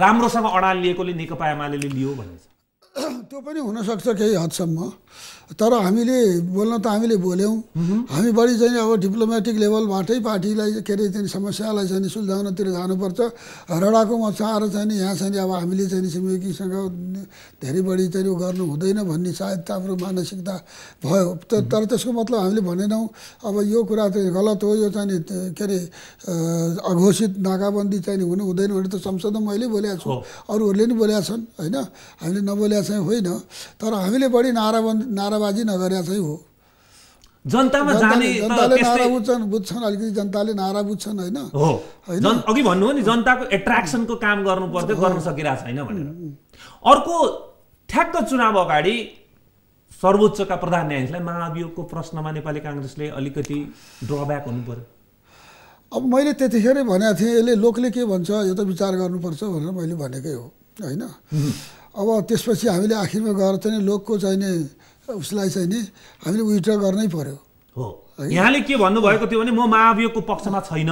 राम्रोसँग अडाल लिएकोले नेकपा एमालेले लियो भन्छ त्यो पनि हुन सक्छ केही हदसम्म तर हामीले बोल्न त हामीले बोल्यौं हामी बढी चाहिँ अब डिप्लोमेटिक लेभलबाटै पार्टीलाई के रे चाहिँ समस्यालाई चाहिँ सुल्झाउनतिर जानुपर्छ रडाको मचाएर चाहिँ यहाँ चाहिँ अब हामीले चाहिँ सिमेकीसँग धेरै बढी चाहिँ गर्नु हुँदैन भन्ने सायद हाम्रो मानसिकता भयो तर त्यसको मतलब हामीले भनेनौं अब यो कुरा चाहिँ गलत हो यो चाहिँ के रे अघोषित नाकाबन्दी चाहिँ हुनु हुँदैन भने त संसदमा मैले बोलेको छु अरूहरूले नि बोलेका छन् हैन हामीले नबोलेका चाहिँ होइन तर हामीले बढी नाराबाजी नगरेका चाहिँ हो जनतामा जाने जनताले नारा बुझ्छन् अलिकति जनताले नारा बुझ्छन् हैन अघि भन्नु हो नि जनताको एट्र्याक्सनको काम गर्नु पर्दै गर्न सकिरहेको छैन भनेर अर्को ठ्याक्क चुनाव अगाडि सर्वोच्चका प्रधान न्यायाधीशलाई महाभियोगको प्रश्नमा नेपाली कांग्रेसले अलिकति ड्रब्याक हुनु पर्यो अब मैले त्यतिखेरै भनेको थिएँ यसले लोकले के भन्छ यो त विचार गर्नुपर्छ भनेर मैले भनेकै हो हैन अब त्यसपछि हामीले आखिरमा गएर चाहिँ लोकको चाहिँ नि उसलाई चाहिँ नि हामीले विड्र गर्नै पर्यो हो यहाँले के भन्नुभएको थियो भने म महाभियोगको पक्षमा छैन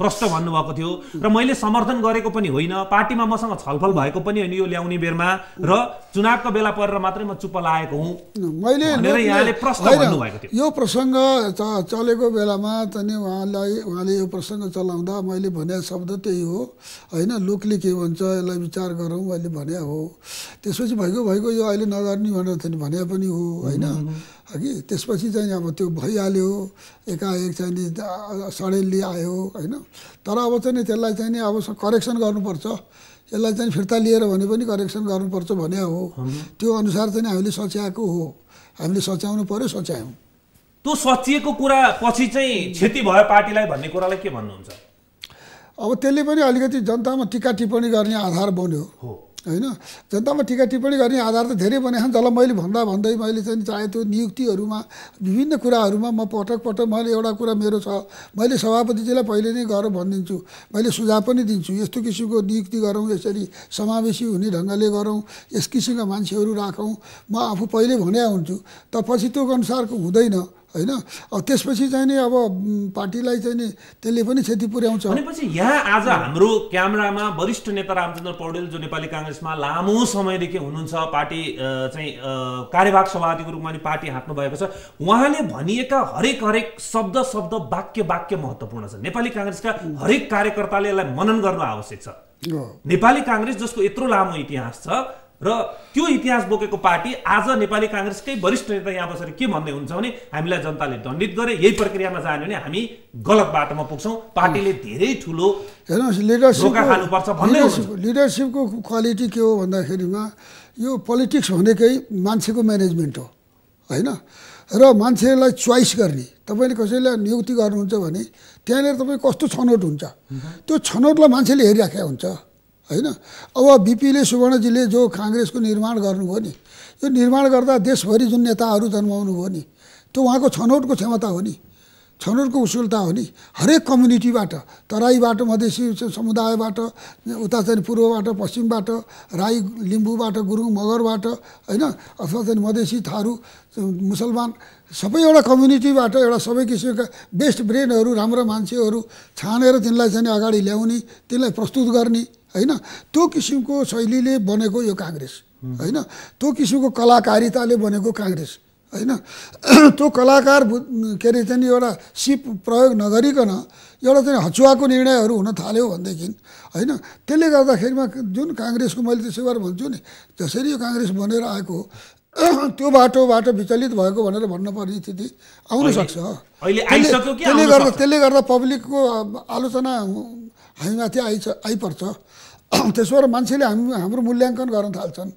प्रश्न भन्नुभएको थियो र मैले समर्थन गरेको पनि होइन पार्टीमा मसँग छलफल भएको पनि होइन यो ल्याउने बेरमा र चुनावको बेला परेर मात्रै म चुप लागेको हुँ मैले भनेर यहाँले प्रश्न भन्नुभएको थियो यो प्रसंग चलेको बेलामा चाहिँ उहाँले यो प्रसंग चलाउँदा मैले भने शब्द त्यही हो हैन लोकले के भन्छ यसलाई विचार गरौँ मैले भने हो त्यसपछि भएको यो अहिले नगर्ने भनेर चाहिँ भने पनि हो हैन अघि त्यसपछि चाहिँ अब त्यो भइहाल्यो एकाएक चाहिँ नि सडेलले आयो हैन तर अब चाहिँ त्यसलाई चाहिँ नि अब करेक्सन गर्नुपर्छ यसलाई चाहिँ फिर्ता लिएर भने पनि करेक्सन गर्नुपर्छ भने हो त्यो अनुसार चाहिँ हामीले सोचेको हो हामीले सोचाउनु पर्यो सोच्यायौं त्यो सोचिएको कुरा पछि चाहिँ क्षति भयो पार्टीलाई भन्ने कुरालाई के भन्नुहुन्छ अब त्यसले पनि अलिकति जनतामा टीका टिप्पणी गर्ने आधार बन्यो हो हैन जनतामा टीका टिप्पणी गर्ने आधार त धेरै बनेछन् जसलाई मैले भन्दै मैले चाहिँ चाहे त्यो नियुक्तिहरुमा विभिन्न कुराहरुमा म पटक मैले एउटा कुरा मेरो छ मैले सभापतिजीलाई पहिले नै गएर भन्दिन्छु मैले सुझाव पनि दिन्छु यस्तो किसिमको नियुक्ति गरौँ यसरी समावेशी हुने ढंगले गरौँ यस किसिमका मान्छेहरु राखौँ म आफू पहिले भन्या हुन्छु त पछि त्यो अनुसारको हुँदैन हैन अब त्यसपछि चाहिँ नि अब पार्टीलाई चाहिँ नि त्यसले पनि क्षति पुर्याउँछ भनेपछि यहाँ आज हाम्रो क्यामेरामा वरिष्ठ नेता रामचन्द्र पौडेल जो नेपाली कांग्रेसमा लामो समयदेखि हुनुहुन्छ पार्टी चाहिँ कार्यवाहक सभापतिको रूपमा नि पार्टी हाँक्नु भएको छ उहाँले भनिएका हरेक शब्द वाक्य महत्त्वपूर्ण छ नेपाली कांग्रेसका हरेक कार्यकर्ताले यसलाई मनन गर्नु आवश्यक छ नेपाली कांग्रेस जसको यत्रो लामो इतिहास छ र त्यो इतिहास बोकेको पार्टी आज नेपाली कांग्रेसकै वरिष्ठ नेता यहाँ बसेर के भन्दै हुनुहुन्छ भने हामीलाई जनताले दण्डित गरे यही प्रक्रियामा जान्यो भने हामी गलत बाटोमा पुग्छौं पार्टीले धेरै ठुलो हेर्नुस् लिडरशिपको खानुपर्छ भन्दै हुनुहुन्छ लिडरशिपको क्वालिटी के हो भन्दाखेरिमा यो पोलिटिक्स भनेकै मान्छेको म्यानेजमेन्ट हो हैन र मान्छेलाई चोइस गर्ने तपाईले कसैलाई नियुक्ति गर्नुहुन्छ भने त्यहाँले तपाई कस्तो छनोट हुन्छ त्यो छनोटलाई मान्छेले हेरिराखेको हुन्छ हैन अब बीपीले सुवर्णजीले जो कांग्रेसको निर्माण गर्नुभयो नि यो निर्माण गर्दा देशभरि जुन नेताहरू जन्माउनु भयो नि त्यो उहाँको छनौटको क्षमता हो नि छनौटको उशुलता हो नि हरेक कम्युनिटीबाट तराईबाट मधेसी समुदायबाट उता चाहिँ पूर्वबाट पश्चिमबाट राई लिम्बूबाट गुरुङ मगरबाट हैन अथवा चाहिँ मधेसी थारू मुसलमान सबै एउटा कम्युनिटीबाट एउटा सबै किसिमका बेस्ट ब्रेनहरू राम्रो मान्छेहरू छानेर तिनलाई चाहिँ अगाडि ल्याउने तिनलाई प्रस्तुत गर्ने हैन त्यो किसिमको शैलीले बनेको यो कांग्रेस हैन त्यो किसिमको कलाकारिताले बनेको कांग्रेस हैन त्यो कलाकार के अरे चाहिँ एउटा सिप प्रयोग नगरिकन एउटा चाहिँ हचुवाको निर्णयहरु हुन थाल्यो भनेदेखि हैन त्यसले गर्दाखेरिमा जुन कांग्रेसको मैले त्यसै भर भन्छु नि त्यसरी यो कांग्रेस बनेर आएको त्यो बाटोबाट विचलित भएको भनेर भन्न पर्ने स्थिति आउन सक्छ। अहिले आइसक्यो के त्यसले गर्दा पब्लिकको आलोचना हामीमाथि आइपर्छ। त्यसो भएर मान्छेले हाम्रो मूल्याङ्कन गर्न थाल्छन्।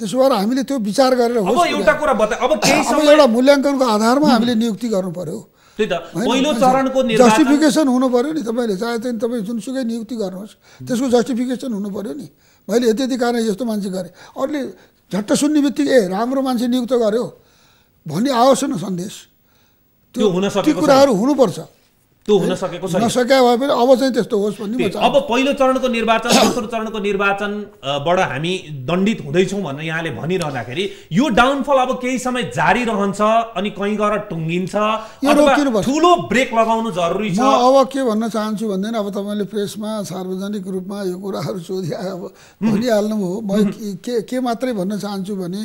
त्यसो भएर हामीले त्यो विचार गरेर हो अब एउटा कुरा बता अब केही समय एउटा मूल्याङ्कनको आधारमा हामीले नियुक्ति गर्नु पर्यो। त्यही त पहिलो चरणको निर्वाचन जस्टिफिकेसन हुनु पर्यो नि। तपाईले चाहे चाहिँ तपाई जुनसुकै नियुक्ति गर्नुहोस् त्यसको जस्टिफिकेसन हुनु पर्यो नि। मैले यति कारण यस्तो मान्छे गरे अरूले झट्ट सुन्ने बित्तिकै राम्रो मान्छे नियुक्त गर्यो भन्ने आवश्यक न सन्देश त्यो हुन सकेको कुराहरु हुनु पर्छ। त्यो हुन सकेको छैन। नसक्या भए पनि अब चाहिँ त्यस्तो होस् भन्ने म चाहन्छु। अब पहिलो चरणको निर्वाचन दोस्रो चरणको निर्वाचनबाट हामी दण्डित हुँदैछौँ भनेर यहाँले भनिरहँदाखेरि यो डाउनफल अब केही समय जारी रहन्छ अनि कहीँ गएर टुङ्गिन्छ अथवा ठूलो ब्रेक लगाउनु जरुरी छ। म अब के भन्न चाहन्छु भन्दैन अब तपाईले प्रेसमा सार्वजनिक रूपमा यो कुराहरु सोध्या अब भनिहाल्नु हो। म के मात्रै भन्न चाहन्छु भने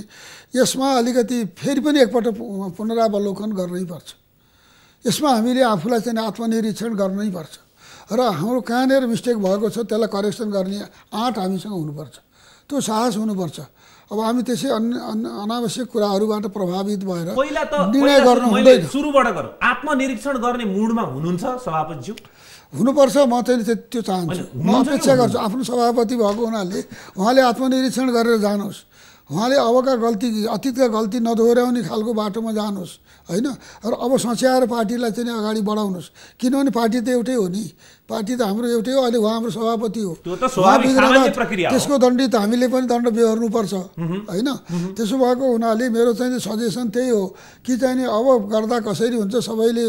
यसमा अलिकति फेरि पनि एकपल्ट पुनरावलोकन गर्नैपर्छ। यसमा हामीले आफूलाई चाहिँ आत्मनिरीक्षण गर्नै पर्छ र हाम्रो कहाँनिर मिस्टेक भएको छ त्यसलाई करेक्सन गर्ने आँट हामीसँग हुनुपर्छ। त्यो साहस हुनुपर्छ। अब हामी त्यसै अनावश्यक कुराहरुबाट प्रभावित भएर पहिला त निर्णय गर्नु हुँदैन। सुरुबाट गरौँ। आत्मनिरीक्षण गर्ने मुडमा हुनुहुन्छ सभापतिज्यू? हुनुपर्छ। म चाहिँ त्यो चाहन्छु। म अपेक्षा गर्छु आफ्नो सभापति भएको हुनाले उहाँले आत्मनिरीक्षण गरेर जानुहोस्। उहाँले अबका गल्ती अतीतका गल्ती नदोहोर्याउने खालको बाटोमा जानुहोस् हैन र अब सच्याएर पार्टीलाई चाहिँ अगाडि बढाउनुहोस्। किनभने पार्टी त एउटै हो नि। पार्टी त हाम्रो एउटै हो। अहिले उहाँ हाम्रो सभापति हो। त्यो त स्वाभाविक सामान्य प्रक्रिया हो। त्यसको दण्डित हामीले पनि दण्ड बेहोर्नु पर्छ हैन। त्यसो भएको हुनाले मेरो चाहिँ सजेसन त्यही हो कि चाहिँ अब गर्दा कसरी हुन्छ सबैले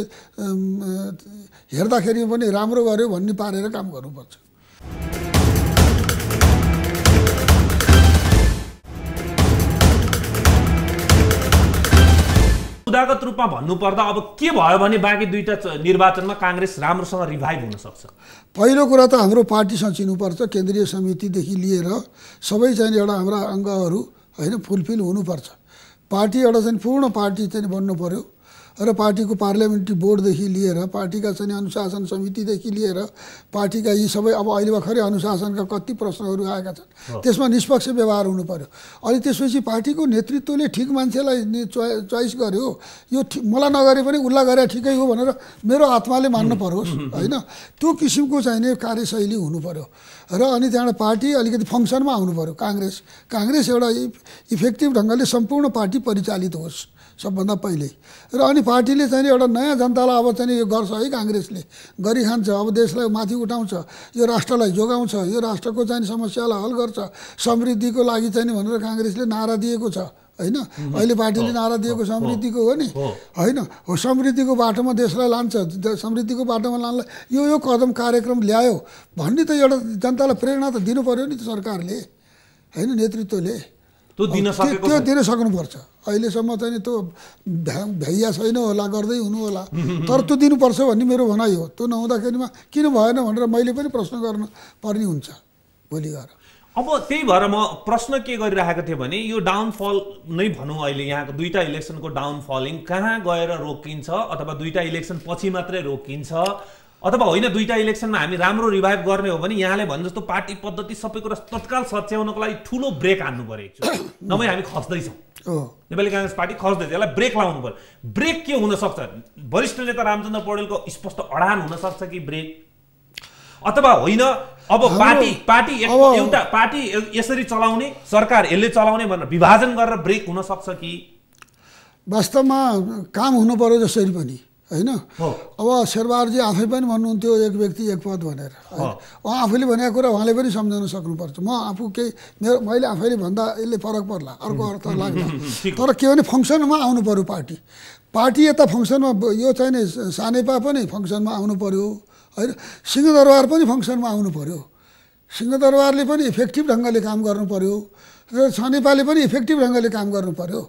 हेर्दाखेरि पनि राम्रो गर्यो भन्ने पारेर काम गर्नुपर्छ। उदागत रूपमा भन्नुपर्दा अब के भयो भने बाँकी दुईटा निर्वाचनमा कांग्रेस राम्रोसँग रिभाइभ हुन सक्छ। पहिलो कुरा त हाम्रो पार्टी सचिनुपर्छ। केन्द्रीय समितिदेखि लिएर सबै चाहिँ एउटा हाम्रा अङ्गहरू हैन फुलफिल हुनुपर्छ। पार्टी एउटा चाहिँ पूर्ण पार्टी चाहिँ बन्नु पर्यो र पार्टीको पार्लियामेन्ट्री बोर्डदेखि लिएर पार्टीका चाहिँ अनुशासन समितिदेखि लिएर पार्टीका यी सबै अब अहिले भर्खरै अनुशासनका कति प्रश्नहरू आएका छन् त्यसमा निष्पक्ष व्यवहार हुनु पर्यो। अनि त्यसपछि पार्टीको नेतृत्वले ठिक मान्छेलाई चोइस गर्यो यो मलाई नगरे पनि उल्ला गरे ठिकै हो भनेर मेरो आत्माले मान्न परोस् हैन। त्यो किसिमको चाहिने कार्यशैली हुनु पर्यो र अनि त्यहाँबाट पार्टी अलिकति फंक्सनमा आउनु पर्यो। कांग्रेस एउटा इफेक्टिभ ढंगले सम्पूर्ण पार्टी परिचालित होस् सबभन्दा पहिले र अनि पार्टीले चाहिँ एउटा नयाँ जनतालाई अब चाहिँ यो गर्छ है कांग्रेसले गरिखान्छ अब देशलाई माथि उठाउँछ यो राष्ट्रलाई जोगाउँछ यो राष्ट्रको चाहिँ समस्यालाई हल गर्छ समृद्धिको लागि चाहिँ भनेर कांग्रेसले नारा दिएको छ हैन। अहिले पार्टीले नारा दिएको समृद्धिको हो नि हैन। हो समृद्धिको बाटोमा देशलाई लान्छ समृद्धिको बाटोमा लानलाई यो कदम कार्यक्रम ल्यायो भन्ने त एउटा जनतालाई प्रेरणा त दिनु पर्यो नि सरकारले हैन नेतृत्वले त्यो दिन सक्नुपर्छ। अहिलेसम्म चाहिँ त्यो भ्याइया छैन होला गर्दै हुनु होला तर त्यो दिनुपर्छ भन्ने मेरो भनाइ हो। त्यो नहुँदाखेरिमा किन भएन भनेर मैले पनि प्रश्न गर्न पर्ने हुन्छ भोलि गएर। अब त्यही भएर म प्रश्न के गरिरहेको थिएँ भने यो डाउनफल नै भनौँ अहिले यहाँको दुईटा इलेक्सनको डाउनफलिङ कहाँ गएर रोकिन्छ अथवा दुईटा इलेक्सन पछि मात्रै रोकिन्छ अथवा होइन दुईटा इलेक्सनमा हामी राम्रो रिभाइभ गर्ने हो भने यहाँले भने जस्तो पार्टी पद्धति सबै कुरा तत्काल सच्याउनको लागि ठुलो ब्रेक हान्नु परेको छ। नभए हामी खस्दैछौँ। नेपाली कांग्रेस पार्टी खस्दैछ। यसलाई ब्रेक लाउनु पर्यो। ब्रेक के हुनसक्छ? वरिष्ठ नेता रामचन्द्र पौडेलको स्पष्ट अडान हुनसक्छ कि ब्रेक अथवा होइन अब पार्टी यसरी चलाउने सरकार यसले चलाउने भनेर विभाजन गरेर ब्रेक हुनसक्छ कि वास्तवमा काम हुनु पर्यो जसरी पनि हैन। अब शेरबहादुरजी आफै पनि भन्नुहुन्थ्यो एक व्यक्ति एक पद भनेर हैन। उहाँ आफैले भनेको कुरा उहाँले पनि सम्झाउन सक्नुपर्छ। म आफू केही मैले आफैले भन्दा यसले फरक पर्ला अर्को अर्थ लाग्ला तर के भने फंक्सनमा आउनु पर्यो। पार्टी यता फंक्सनमा यो चाहिँ नि सानेपा पनि फंक्सनमा आउनु पर्यो हैन। सिंहदरबार पनि फंक्सनमा आउनु पर्यो। सिंहदरबारले पनि इफेक्टिभ ढंगले काम गर्नु पर्यो र सानेपाले पनि इफेक्टिभ ढंगले काम गर्नु पर्यो।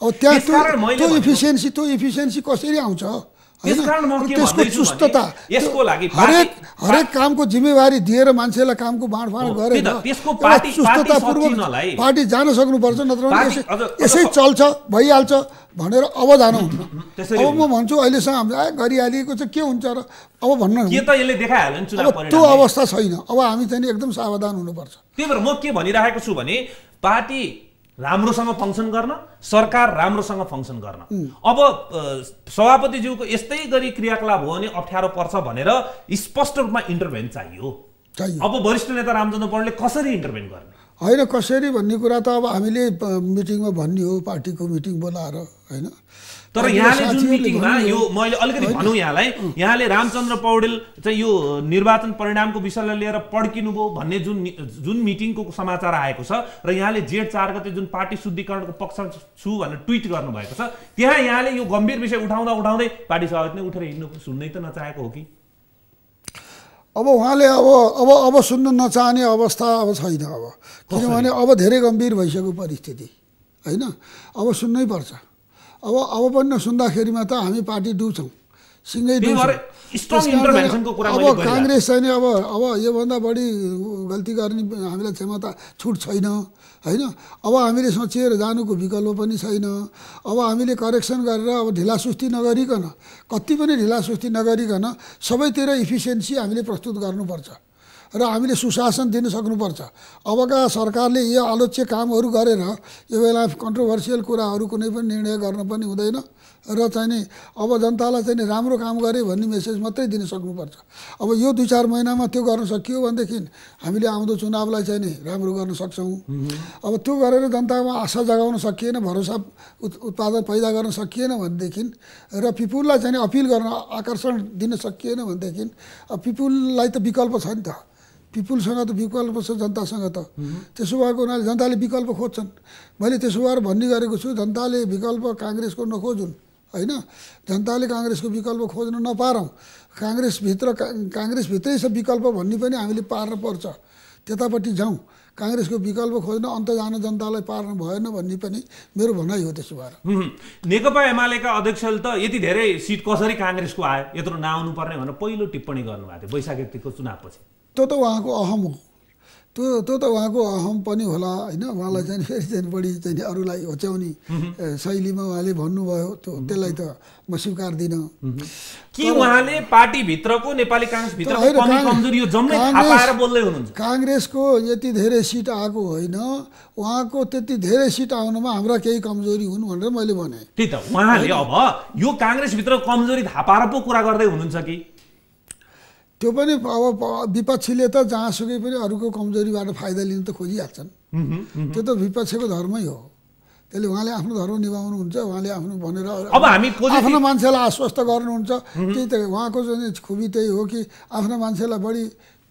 अब त्यहाँ त्यो इफिसियन्सी कसरी आउँछ चुस्तता हरेक काम को जिम्मेवारी दिए मान्छेलाई काम को बाँडफाँड गरेर चुस्ततापूर्वक पार्टी जान सक्नुपर्छ, नत्र यसै चल्छ भइहाल्छ भनेर अवधारणा हुन्छ। अब म भन्छु अहिलेसम्म गरिहालेको चाहिँ के हुन्छ र अब भन्न त्यो अवस्था छैन। अब हामी चाहिँ एकदम सावधान हुनुपर्छ। त्यही भएर म के भनिरहेको छु भने पार्टी राम्रोसँग फंक्सन गर्न, सरकार राम्रोसँग फंक्सन गर्न। अब सभापतिज्यूको यस्तै गरी क्रियाकलाप हो भने अप्ठ्यारो पर्छ भनेर स्पष्ट रूपमा इन्टरभेन चाहियो। अब वरिष्ठ नेता रामचन्द्र पौडेलले कसरी इन्टरभेन गर्ने? होइन कसरी भन्ने कुरा त अब हामीले मिटिङमा भन्ने हो, पार्टीको मिटिङ बोलाएर हैन। तर यहाँले जुन मिटिङमा यो मैले अलिकति भन्नु यहाँलाई, यहाँले रामचन्द्र पौडेल चाहिँ यो निर्वाचन परिणामको विषयलाई लिएर पड्किनु भयो भन्ने जुन जुन मिटिङको समाचार आएको छ र यहाँले जेठ ४ गते जुन पार्टी शुद्धिकरणको पक्षमा छु भनेर ट्वीट गर्नुभएको छ, त्यहाँ यहाँले यो गम्भीर विषय उठाउँदा उठाउँदै पार्टी सभापति नै उठेर हिँड्नु सुन्नै त नचाहेको हो कि? अब उहाँले अब सुन्न नचाहने अवस्था अब छैन। अब किनभने अब धेरै गम्भीर भइसक्यो परिस्थिति हैन, अब सुन्नै पर्छ। अब पनि नसुन्दाखेरिमा त हामी पार्टी डुब्छौँ, सिँगै डुब्छौँ। अब काङ्ग्रेस चाहिँ अब योभन्दा बढी गल्ती गर्ने हामीलाई क्षमता छुट छैन हैन। अब हामीले सोचेर जानुको विकल्प पनि छैन। अब हामीले करेक्सन गरेर अब ढिलासुस्ती नगरिकन, कति पनि ढिलासुस्ती नगरिकन सबैतिर इफिसियन्सी हामीले प्रस्तुत गर्नुपर्छ र हामीले सुशासन दिन सक्नुपर्छ। अबका सरकारले यो आलोच्य कामहरू गरेर यो बेला कन्ट्रोभर्सियल कुराहरू कुनै पनि निर्णय गर्न पनि हुँदैन र चाहिँ नि अब जनतालाई चाहिँ नि राम्रो काम गरे भन्ने मेसेज मात्रै दिन सक्नुपर्छ। अब यो २-४ महिनामा त्यो गर्न सकियो भनेदेखि हामीले आउँदो चुनावलाई चाहिँ नि राम्रो गर्न सक्छौँ। अब त्यो गरेर जनतामा आशा जगाउन सकिएन, भरोसा उत्पादन पैदा गर्न सकिएन भनेदेखि र पिपुललाई चाहिँ नि अपिल गर्न आकर्षण दिन सकिएन भनेदेखि अब पिपुललाई त विकल्प छ नि त, पिपुलसँग त विकल्प छ जनतासँग त। त्यसो भएको हुनाले जनताले विकल्प खोज्छन्। मैले त्यसो भएर भन्ने गरेको छु, जनताले विकल्प काङ्ग्रेसको नखोजुन् हैन, जनताले काङ्ग्रेसको विकल्प खोज्न नपारौँ। काङ्ग्रेसभित्रै छ विकल्प भन्ने पनि हामीले पार्न पर्छ, त्यतापट्टि जाउँ। काङ्ग्रेसको विकल्प खोज्न अन्त जान जनतालाई पार्नु भएन भन्ने पनि मेरो भनाइ हो। त्यसो भएर नेकपा एमालेका अध्यक्षले त यति धेरै सिट कसरी काङ्ग्रेसको आयो, यत्रो नआउनुपर्ने भनेर पहिलो टिप्पणी गर्नुभएको थियो वैशाख 31 को चुनावपछि। त्यो त उहाँको अहम हो, त्यो त उहाँको अहम पनि होला होइन। उहाँलाई चाहिँ फेरि चाहिँ बढी चाहिँ अरूलाई होच्याउने शैलीमा उहाँले भन्नुभयो, त्यो त्यसलाई त म स्वीकार्दिनँ। कि उहाँले पार्टीभित्रको नेपाली काङ्ग्रेसभित्रको कमी कमजोरी यो जम्मै थाहा पाएर बोल्दै हुनुहुन्छ। काङ्ग्रेसको यति धेरै सिट आएको होइन, उहाँको त्यति धेरै सिट आउनमा हाम्रा केही कमजोरी हुन् भनेर मैले भने। त्यही त उहाँले अब यो काङ्ग्रेसभित्रको कमजोरी थाहा पाएर पो कुरा गर्दै हुनुहुन्छ कि? त्यो पनि अब विपक्षीले त जहाँसुकै पनि अरूको कमजोरीबाट फाइदा लिन त खोजिहाल्छन्, त्यो त विपक्षको धर्मै हो। त्यसले उहाँले आफ्नो धर्म निभाउनुहुन्छ, उहाँले आफ्नो भनेर अब हामी आफ्नो मान्छेलाई आश्वस्त गर्नुहुन्छ। त्यही त उहाँको चाहिँ खुबी त्यही हो कि आफ्नो मान्छेलाई बढी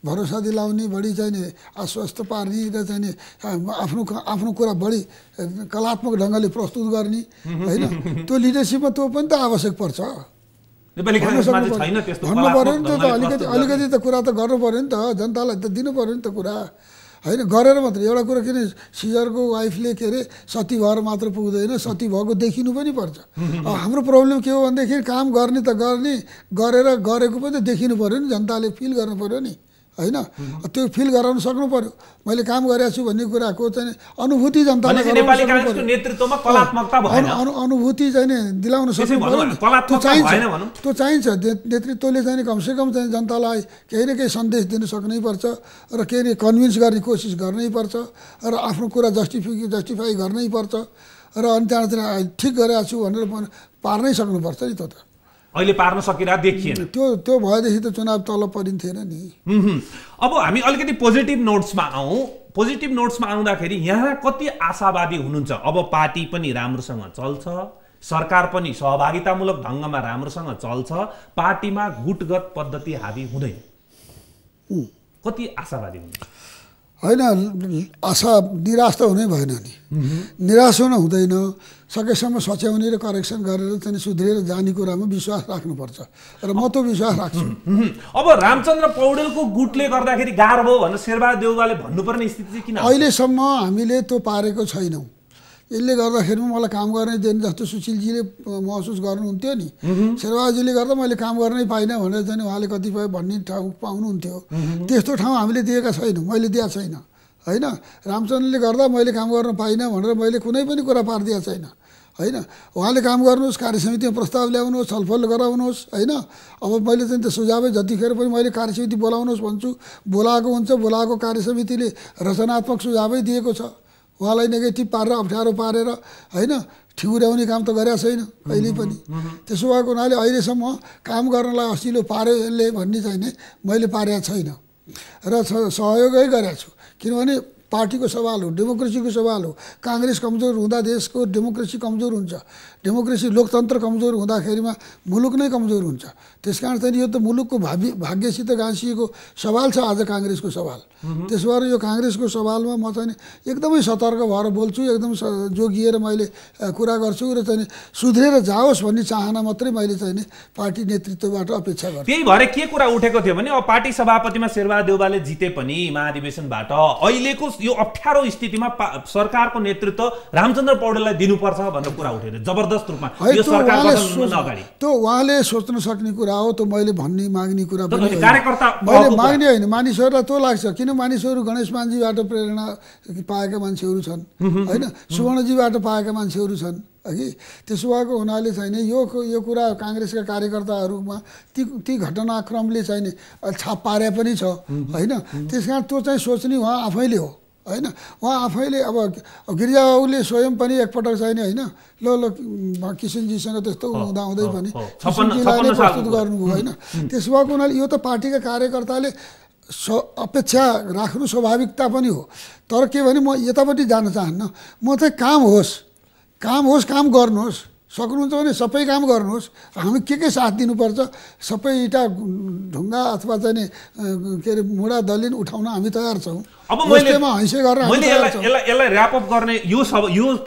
भरोसा दिलाउने, बढी चाहिँ नि आश्वस्त पार्ने र चाहिँ नि आफ्नो आफ्नो कुरा बढी कलात्मक ढङ्गले प्रस्तुत गर्ने होइन। त्यो लिडरसिपमा त्यो पनि त आवश्यक पर्छ। भन्नु पऱ्यो नि त, अलिकति अलिकति त कुरा त गर्नु पऱ्यो नि त, जनतालाई त दिनु पऱ्यो नि त कुरा होइन। गरेर मात्र एउटा कुरा, किन सिजरको वाइफले के अरे सती भएर मात्र पुग्दैन, सती भएको देखिनु पनि पर्छ। अब हाम्रो प्रब्लम के हो भनेदेखि काम गर्ने त गर्ने, गरेर गरेको पनि त देखिनु पऱ्यो नि, जनताले फिल गर्नु पऱ्यो नि हैन। त्यो फिल गराउन सक्नु पर्यो, मैले काम गरेको छु भन्ने कुराको चाहिँ अनुभूति जनताले नेपाली काङ्ग्रेसको नेतृत्वमा कलात्मकता भएन, अनुभूति चाहिँ दिलाउन सक्नु पर्यो। कलात्मकता भएन भनौं, त्यो चाहिन्छ। नेतृत्वले चाहिँ कमसेकम चाहिँ जनतालाई केही न केही सन्देश दिन सक्नै पर्छ र केही न कन्भिन्स गर्ने कोसिस गर्नै पर्छ र आफ्नो कुरा जस्टिफाई गर्नै पर्छ र अनि त्यहाँ ठिक गरेको छु भनेर पार्नै सक्नुपर्छ नि। त्यो त अहिले पार्न सकिरहेको देखिएन, त्यो भएदेखि त चुनाव तलब परिन्थेन नि। अब हामी अलिकति पोजिटिभ नोट्समा आउँदाखेरि यहाँ कति आशावादी हुनुहुन्छ? अब पार्टी पनि राम्रोसँग चल्छ, सरकार पनि सहभागितामूलक ढङ्गमा राम्रोसँग चल्छ, पार्टीमा गुटगत पद्धति हावी हुँदैन, कति आशावादी हुनुहुन्छ? होइन, निराश त हुनै भएन नि, निराश हुन हुँदैन। सकेसम्म सच्याउने र करेक्सन गरेर चाहिँ सुध्रेर जाने कुरामा विश्वास राख्नुपर्छ र म त विश्वास राख्छु। अब रामचन्द्र पौडेलको गुटले गर्दाखेरि गाह्रो भयो भनेर शेरबहादुर देउवाले भन्नुपर्ने स्थिति चाहिँ किन? अहिलेसम्म हामीले त्यो पारेको छैनौँ। इसलिए मैं काम करने दें जो सुशीलजी महसूस करूँ नि शेरबहादुरजी मैं काम करने पाइन वहाँ कतिपय भन्ने ठाउँ पाउनुहुन्थ्यो। त्यस्तो ठाउँ हामीले दिएका छैनौं, मैले दिएको छैन हैन। रामचन्द्रले मैले काम गर्न पाइन भनेर मैले कुनै पनि कुरा पार्दिया छैन हैन। उहाँले काम गर्नुस्, कार्यसमितिमा प्रस्ताव ल्याउनुस्, छलफल गराउनुस् हैन। अब मैले चाहिँ त्यो सुझाव जतिखेर पनि मैले कार्यसमिति बोलाउनुस् भन्छु, बोलाएको हुन्छ। बोलाएको कार्यसमितिले रचनात्मक सुझाव दिएको छ, उहाँलाई नेगेटिभ पारेर अप्ठ्यारो पारेर हैन ठिउर्याउने काम त गरेको छैन कहिले पनि। त्यसो भएको हुनाले अहिलेसम्म काम गर्नलाई असिलो पार्यो यसले भन्ने चाहिँ मैले पारेको छैन र सहयोगै गरेको छु। किनभने पार्टीको सवाल हो, डेमोक्रेसीको सवाल हो। कांग्रेस कमजोर हुँदा देशको डेमोक्रेसी कमजोर हुन्छ, डेमोक्रेसी लोकतन्त्र कमजोर हुँदाखेरिमा मुलुक नै कमजोर हुन्छ। त्यसकारण चाहिँ यो त मुलुकको भाग्यसित गाँसिएको सवाल छ आज कांग्रेसको सवाल। त्यसबाट यो कांग्रेसको सवालमा म चाहिँ एकदमै सतर्क भएर बोल्छु, एकदम जोगिएर मैले कुरा गर्छु र चाहिँ सुध्रेर जाओस् भन्ने चाहना मात्रै मैले चाहिँ पार्टी नेतृत्वबाट अपेक्षा गर्छु। त्यही भएर के कुरा उठेको थियो भने अब पार्टी सभापतिमा शेरबहादुर देउवाले जिते पनि महाधिवेशनबाट अहिलेको यो अप्ठ्यारो स्थितिमा सरकारको नेतृत्व रामचन्द्र पौडेललाई दिनुपर्छ भन्ने कुरा उठेर जबरदस्त रूपमा यो सरकार गठन अगाडि त्यो उहाँले सोच्न सक्ने कुरा हो। त्यो मैले भन्ने माग्ने कुरा पनि होइन, कार्यकर्ता मैले माग्ने होइन, मानिसहरुलाई त्यो लाग्छ। किन मानिसहरु गणेशमानजीबाट प्रेरणा पाएका मान्छेहरु छन् हैन, सुवर्णजीबाट पाएका मान्छेहरु छन्। अघि त्यसो भएको हुनाले चाहिँ यो कुरा कांग्रेसका कार्यकर्ताहरुमा ती घटनाक्रमले चाहिँ छाप पारे पनि छ हैन। त्यसकारण त्यो चाहिँ सोच्ने उहाँ आफैले हो हैन। उहाँ आफैले अब गिरिजाबाबुले स्वयं पनि एकपटक चाहिने होइन ल किशनजीसँग त्यस्तो हुँदा हुँदै पनि प्रस्तुत गर्नुभयो होइन। त्यसो भएको हुनाले यो त पार्टीका कार्यकर्ताले अपेक्षा राख्नु स्वाभाविकता पनि हो। तर के भने म यतापट्टि जान चाहन्न, म चाहिँ काम होस्, काम होस्, काम गर्नुहोस्। सक्नुहुन्छ भने सबै काम गर्नुहोस्। हामी के साथ दिनुपर्छ, सबै इँटा ढुङ्गा अथवा चाहिँ के अरे मुढा दलिन उठाउन हामी तयार छौँ। अब मैले यसलाई ऱ्यापअप गर्ने यो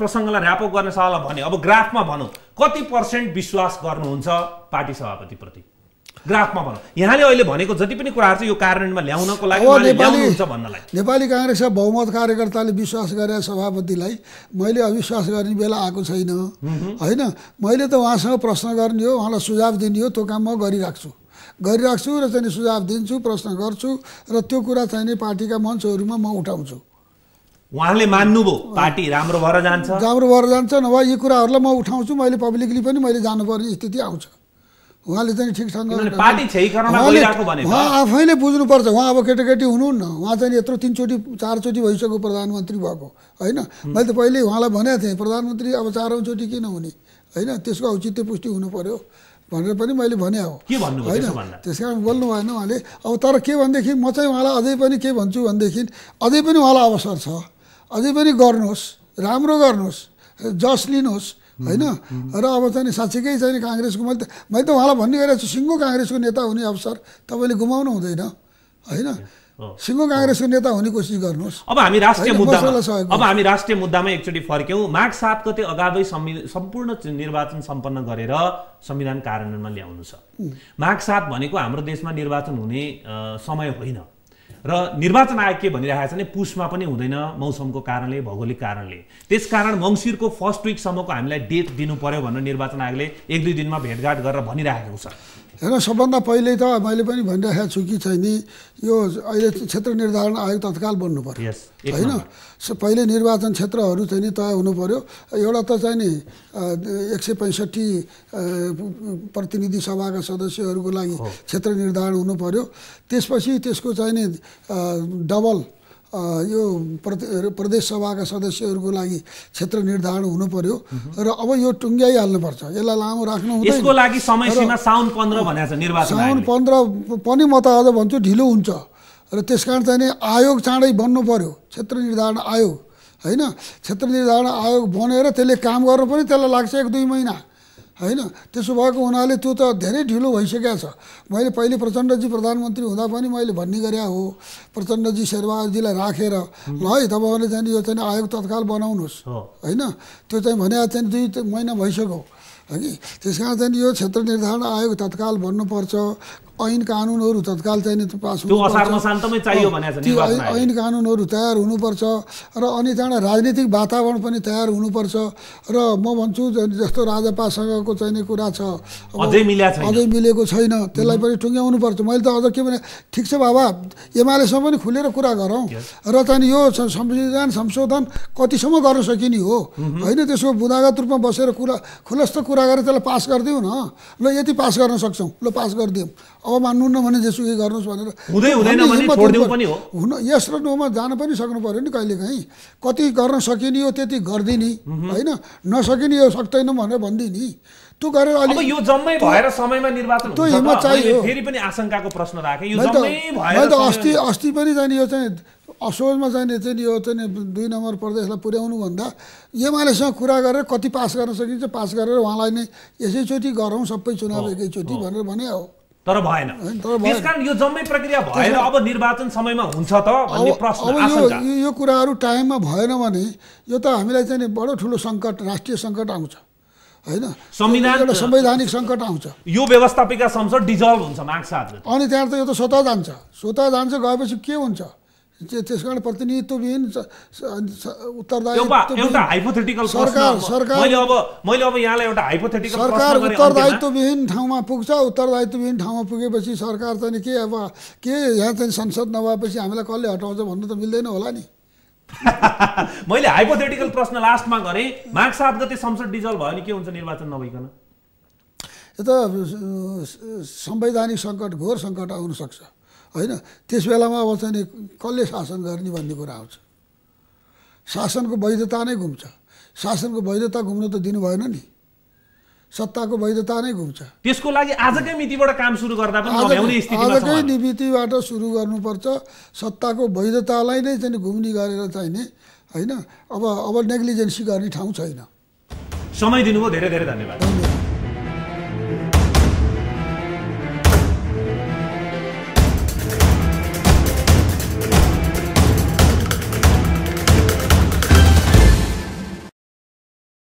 प्रसङ्गलाई ऱ्यापअप गर्ने सवाल भने अब ग्राफमा भनौँ कति पर्सेन्ट विश्वास गर्नुहुन्छ पार्टी सभापतिप्रति? ग्राफमा भनौँ यहाँले अहिले भनेको जति पनि कुराहरु छ यो कार्यान्वयनमा ल्याउनको लागि उहाँले ल्याउनुहुन्छ भन्नलाई। नेपाली कांग्रेसका बहुमत कार्यकर्ताले विश्वास गरे सभापतिलाई मैले अविश्वास गर्ने बेला आएको छैन हैन। मैले त उहाँसँग प्रश्न गर्ने हो, उहाँलाई सुझाव दिने हो, त्यो काम म गरिराख्छु र चाहिँ सुझाव दिन्छु, प्रश्न गर्छु र त्यो कुरा चाहिँ पार्टीका मञ्चहरुमा म उठाउँछु। उहाँले मान्नुभयो पार्टी राम्रो भएर जान्छ, राम्रो भएर जान्छ नभए यी कुराहरुलाई म उठाउँछु। मैले पब्लिकली पनि मैले जानुपर्ने स्थिति आउँछ। उहाँले चाहिँ ठिकसँग उहाँ आफैले बुझ्नुपर्छ। उहाँ अब केटाकेटी हुनुहुन्न, उहाँ चाहिँ यत्रो तीनचोटि चारचोटि भइसक्यो प्रधानमन्त्री भएको होइन। मैले त पहिले उहाँलाई भनेको थिएँ प्रधानमन्त्री अब चारौँचोटि किन हुने होइन, त्यसको औचित्य पुष्टि हुनु पर्यो भनेर पनि मैले भने हो होइन। त्यस कारण बोल्नु भएन उहाँले। अब तर के भनेदेखि म चाहिँ उहाँलाई अझै पनि के भन्छु भनेदेखि अझै पनि उहाँलाई अवसर छ, अझै पनि गर्नुहोस्, राम्रो गर्नुहोस्, जस लिनुहोस् होइन। र अब चाहिँ साँच्चीकै चाहिँ कांग्रेसको मैले त उहाँलाई भन्ने गरेको छु सिङ्गो कांग्रेसको नेता हुने अवसर तपाईँले गुमाउनु हुँदैन होइन। सिङ्गो कांग्रेसको नेता हुने कोसिस गर्नुहोस्। अब हामी राष्ट्रिय मुद्दामा एकचोटि फर्क्यौँ। माघ 7 गते अगावै सम्पूर्ण निर्वाचन सम्पन्न गरेर संविधान कार्यान्वयनमा ल्याउनु छ। माघ 7 भनेको हाम्रो देशमा निर्वाचन हुने समय होइन र निर्वाचन आयोग के भनिरहेको छ भने पुसमा पनि हुँदैन मौसमको कारणले, भौगोलिक कारणले। त्यसकारण मंसिरको फर्स्ट विकसम्मको हामीलाई डेट दिनु पर्यो भनेर निर्वाचन आयोगले 1-2 दिनमा भेटघाट गरेर भनिरहेको छ। हेर्नु सबभन्दा पहिले त मैले पनि भनिरहेको छु कि चाहिँ नि यो अहिले क्षेत्र निर्धारण आयोग तत्काल बन्नु पर्यो होइन। पहिले निर्वाचन क्षेत्रहरू चाहिँ तय हुनु पर्यो। एउटा त चाहिँ नि 165 प्रतिनिधि सभाका सदस्यहरूको लागि क्षेत्र निर्धारण हुनु पर्यो। त्यसपछि त्यसको चाहिँ नि डबल यो प्रदेश सभाका सदस्यहरूको लागि क्षेत्र निर्धारण हुनु पर्यो र अब यो टुङ्ग्याइहाल्नुपर्छ, यसलाई लामो राख्नु हुँदैन। यसको लागि समय सीमा साउन 15 भनेको छ निर्वाचन। साउन 15 पनि म त अझ भन्छु ढिलो हुन्छ र त्यसकारण चाहिँ आयोग चाँडै बन्नु पर्यो, क्षेत्र निर्धारण आयोग हैन। क्षेत्र निर्धारण आयोग बनेर त्यसले काम गर्नु पनि त्यसलाई लाग्छ 1-2 महिना हैन। त्यसो भएको हुनाले त्यो त धेरै ढिलो भइसकेको छ। मैले पहिले प्रचण्डजी प्रधानमन्त्री हुँदा पनि मैले भन्ने गरे हो प्रचण्डजी शेरबहादुरजीलाई राखेर ल है तपाईँहरूले चाहिँ यो चाहिँ आयोग तत्काल बनाउनुहोस् होइन। त्यो चाहिँ भने चाहिँ 2 महिना भइसक्यो है। त्यसकारण चाहिँ यो क्षेत्र निर्धारण आयोग तत्काल बन्नुपर्छ। ऐन कानूनहरु तत्काल चाहिने त पास हुनु पर्छ। त्यो असार मसान्तमै चाहियो भनेछ निर्वाचन आयोग। ऐन कानूनहरु तयार हुनुपर्छ र अनि चाहिँ राजनीतिक वातावरण पनि तयार हुनुपर्छ र म भन्छु जस्तो राजापासँगको चाहिने कुरा छ अझै मिलेको छैन त्यसलाई पनि टुंग्याउनु पर्छ। मैले त अझ के भने ठीक छ बाबा एमालेसँग पनि खुलेर कुरा गरौँ र चाहिँ यो संविधान संशोधन कतिसम्म गर्न सकिने हो हैन त्यसको बुदागत रुपमा बसेर कुरा खुलस्त कुरा गरेर त्यसलाई पास गर्दियौ न ल यति पास गर्न सक्छौं ल पास गर्दियौ अब मान्नु न भने जेसुकै गर्नुस् भनेर हुँदै हुँदैन भने छोड्दिनु पनि हो हुन यस र नोमा जान पनि सक्नु पर्यो नि कहिलेकाहीँ कति गर्न सकिने हो त्यति गर्दिनी हैन नसकिने हो सक्दैन भनेर भन्दिनी त्यो गरेर अलि अब यो जम्मै भएर समयमा निर्वाचन हुन्छ त्यो हिम्मत चाहियो। फेरि पनि आशंकाको प्रश्न राखे यो जम्मै भएर म त अस्ति पनि जाने यो चाहिँ असोजमा चाहिँ यो चाहिँ 2 नम्बर प्रदेशलाई पुर्याउनु भन्दा एमालेसँग कुरा गरेर कति पास गर्न सकिन्छ पास गरेर उहाँलाई नै यसैचोटी गरौँ सबै चुनाव एकैचोटी भनेर भने हो तर भएन। त्यसकारण यो जम्मै प्रक्रिया भएर अब निर्वाचन समयमा हुन्छ त भन्ने प्रश्न आशंका अब यो कुराहरु टाइममा भएन भने यो त हामीलाई चाहिँ बडो ठूलो संकट राष्ट्रिय संकट आउँछ हैन संवैधानिक संकट आउँछ। यो व्यवस्थापिका संसद डिजल्भ हुन्छ माग साथ अनि त्यहाँ त यो त स्वतः जान्छ गएपछि के हुन्छ त्यसकारण प्रतिनिधित्वविहीन उत्तरदायित्व एउटा हाइपोथेटिकल सरकार मैले अब यहाँलाई एउटा हाइपोथेटिकल सरकार उत्तरदायित्वविहीन ठाउँमा पुग्छ उत्तरदायित्वविहीन ठाउँमा पुगेपछि सरकार चाहिँ के अब के यहाँ चाहिँ संसद नभएपछि हामीलाई कसले हटाउँछ भन्नु त मिल्दैन होला नि। मैले हाइपोथेटिकल प्रश्न लास्टमा गरे माघ 7 गते संसद डिजल्भ भयो नि के हुन्छ निर्वाचन नभइकन यो त संवैधानिक संकट घोर संकट आउन सक्छ हैन त्यस बेलामा अब चाहिँ कसले शासन गर्ने भन्ने कुरा आउँछ शासनको वैधता नै घुम्छ। शासनको वैधता घुम्न त दिनु भएन नि सत्ताको वैधता नै घुम्छ। त्यसको लागि आजकै मितिबाट काम सुरु गर्दा पनि नभ्याउने स्थितिमा छ आजकै मितिबाट सुरु गर्नुपर्छ सत्ताको वैधतालाई नै चाहिँ घुम्नी गरेर चाहिने हैन अब नेग्लिजेन्सी गर्ने ठाउँ छैन। समय दिनुभयो धेरै धेरै धन्यवाद।